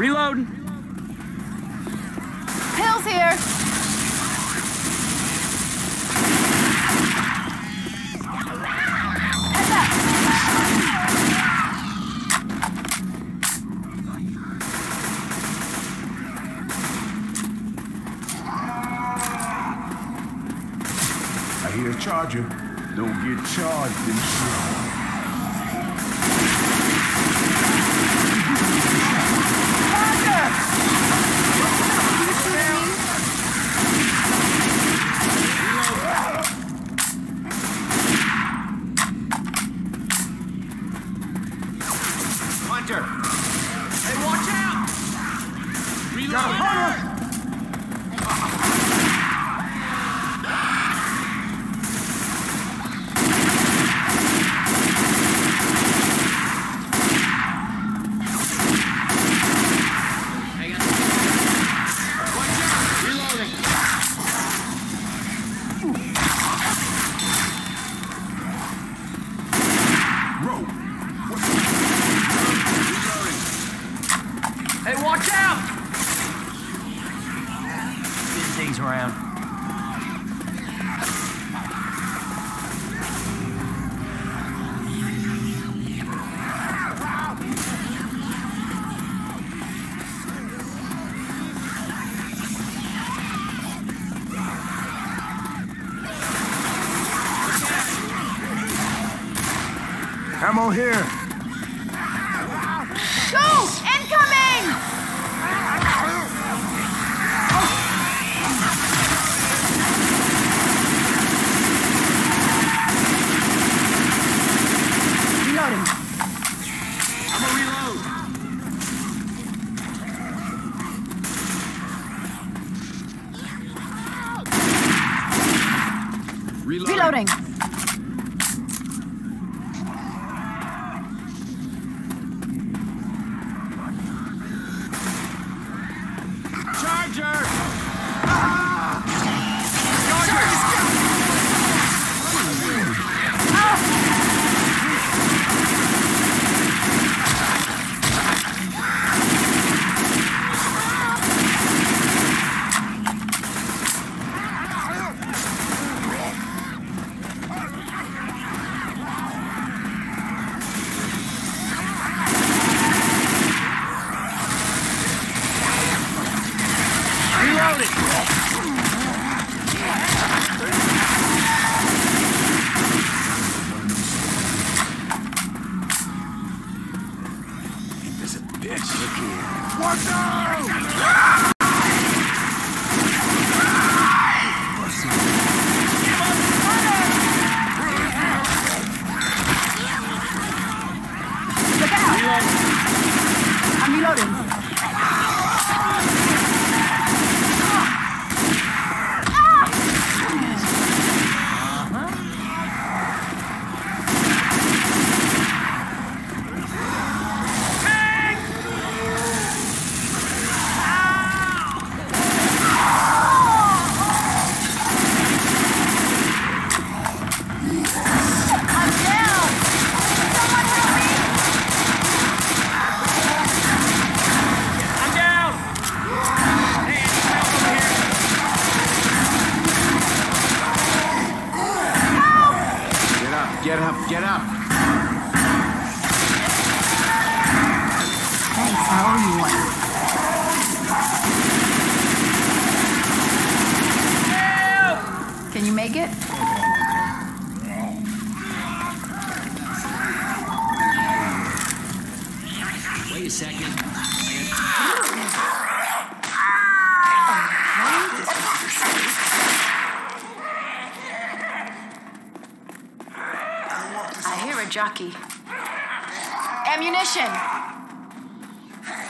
Reloading. Pills here. I hear a charger. Don't get charged and shit. Hunter. Hey, watch out! Reload! Got Hunter! things around. Ammo here. Shoot! Incoming! Reloading. Charger! Ah! Get up, get up. Thanks, how are you? Can you make it? Wait a second. I I hear a jockey. Ammunition! I'm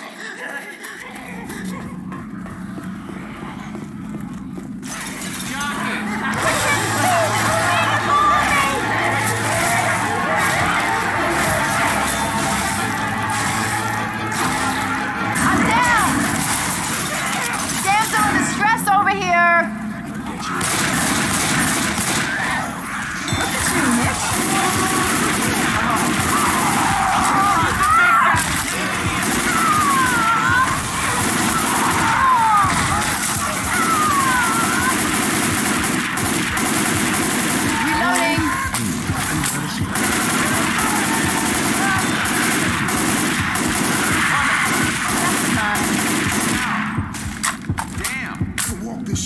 down! Damn zone of stress over here! Look at you, Nick!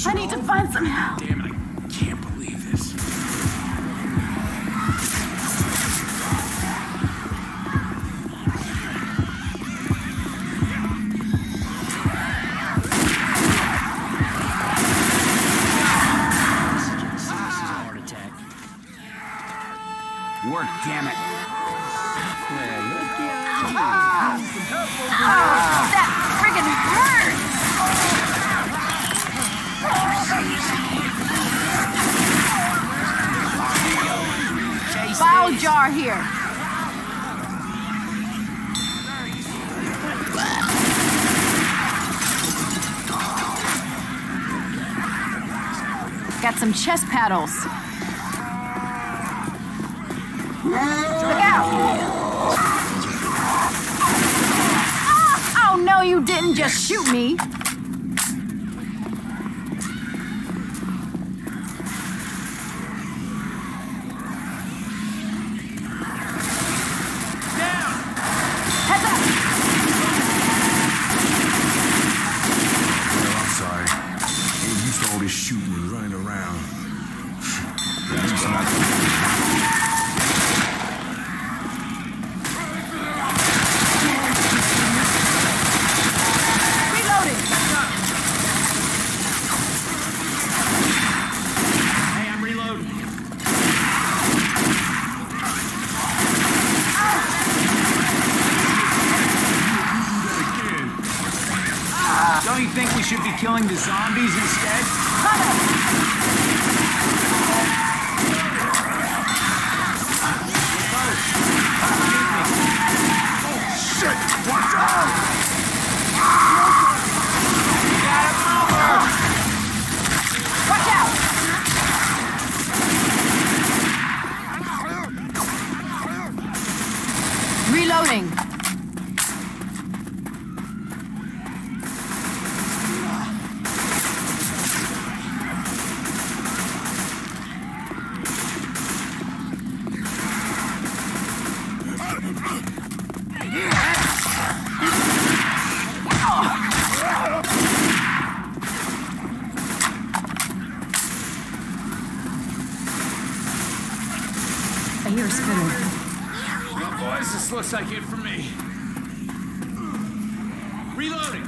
I need to find some help. Damn it, I can't believe this. This is a heart attack. Work, damn it. Ah, ah, that friggin' hurts! Bile jar here. Got some chest paddles. Look out! Oh, oh no, you didn't just shoot me. be shooting and running around. That's what I think. Don't you think we should be killing the zombies instead? Oh, shit! Watch out! Watch out! Reloading. Here, spinner. Well, boys, this looks like it for me. Reloading.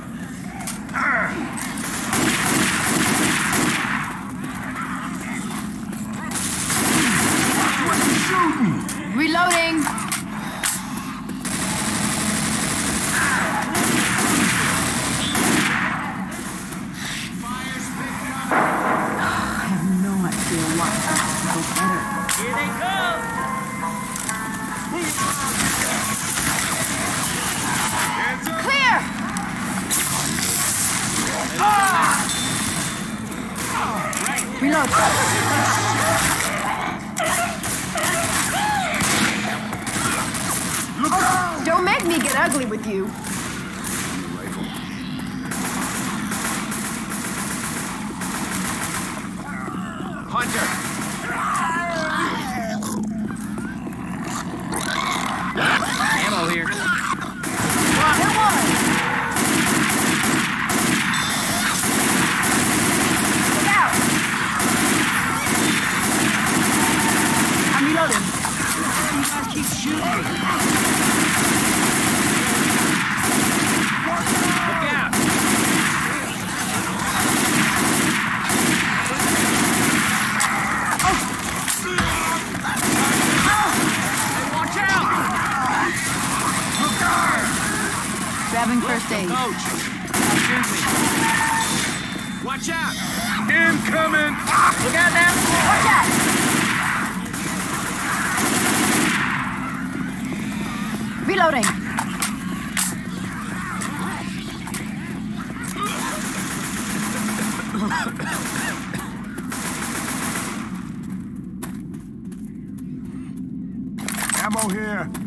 What's he shooting? Reloading. Fire's picking up. I have no idea why. Here they come. Clear! Ah! Reload. Oh, don't make me get ugly with you. Hunter! First aid. Coach. Watch out! Incoming! Look out now! Watch out! Reloading. Ammo here.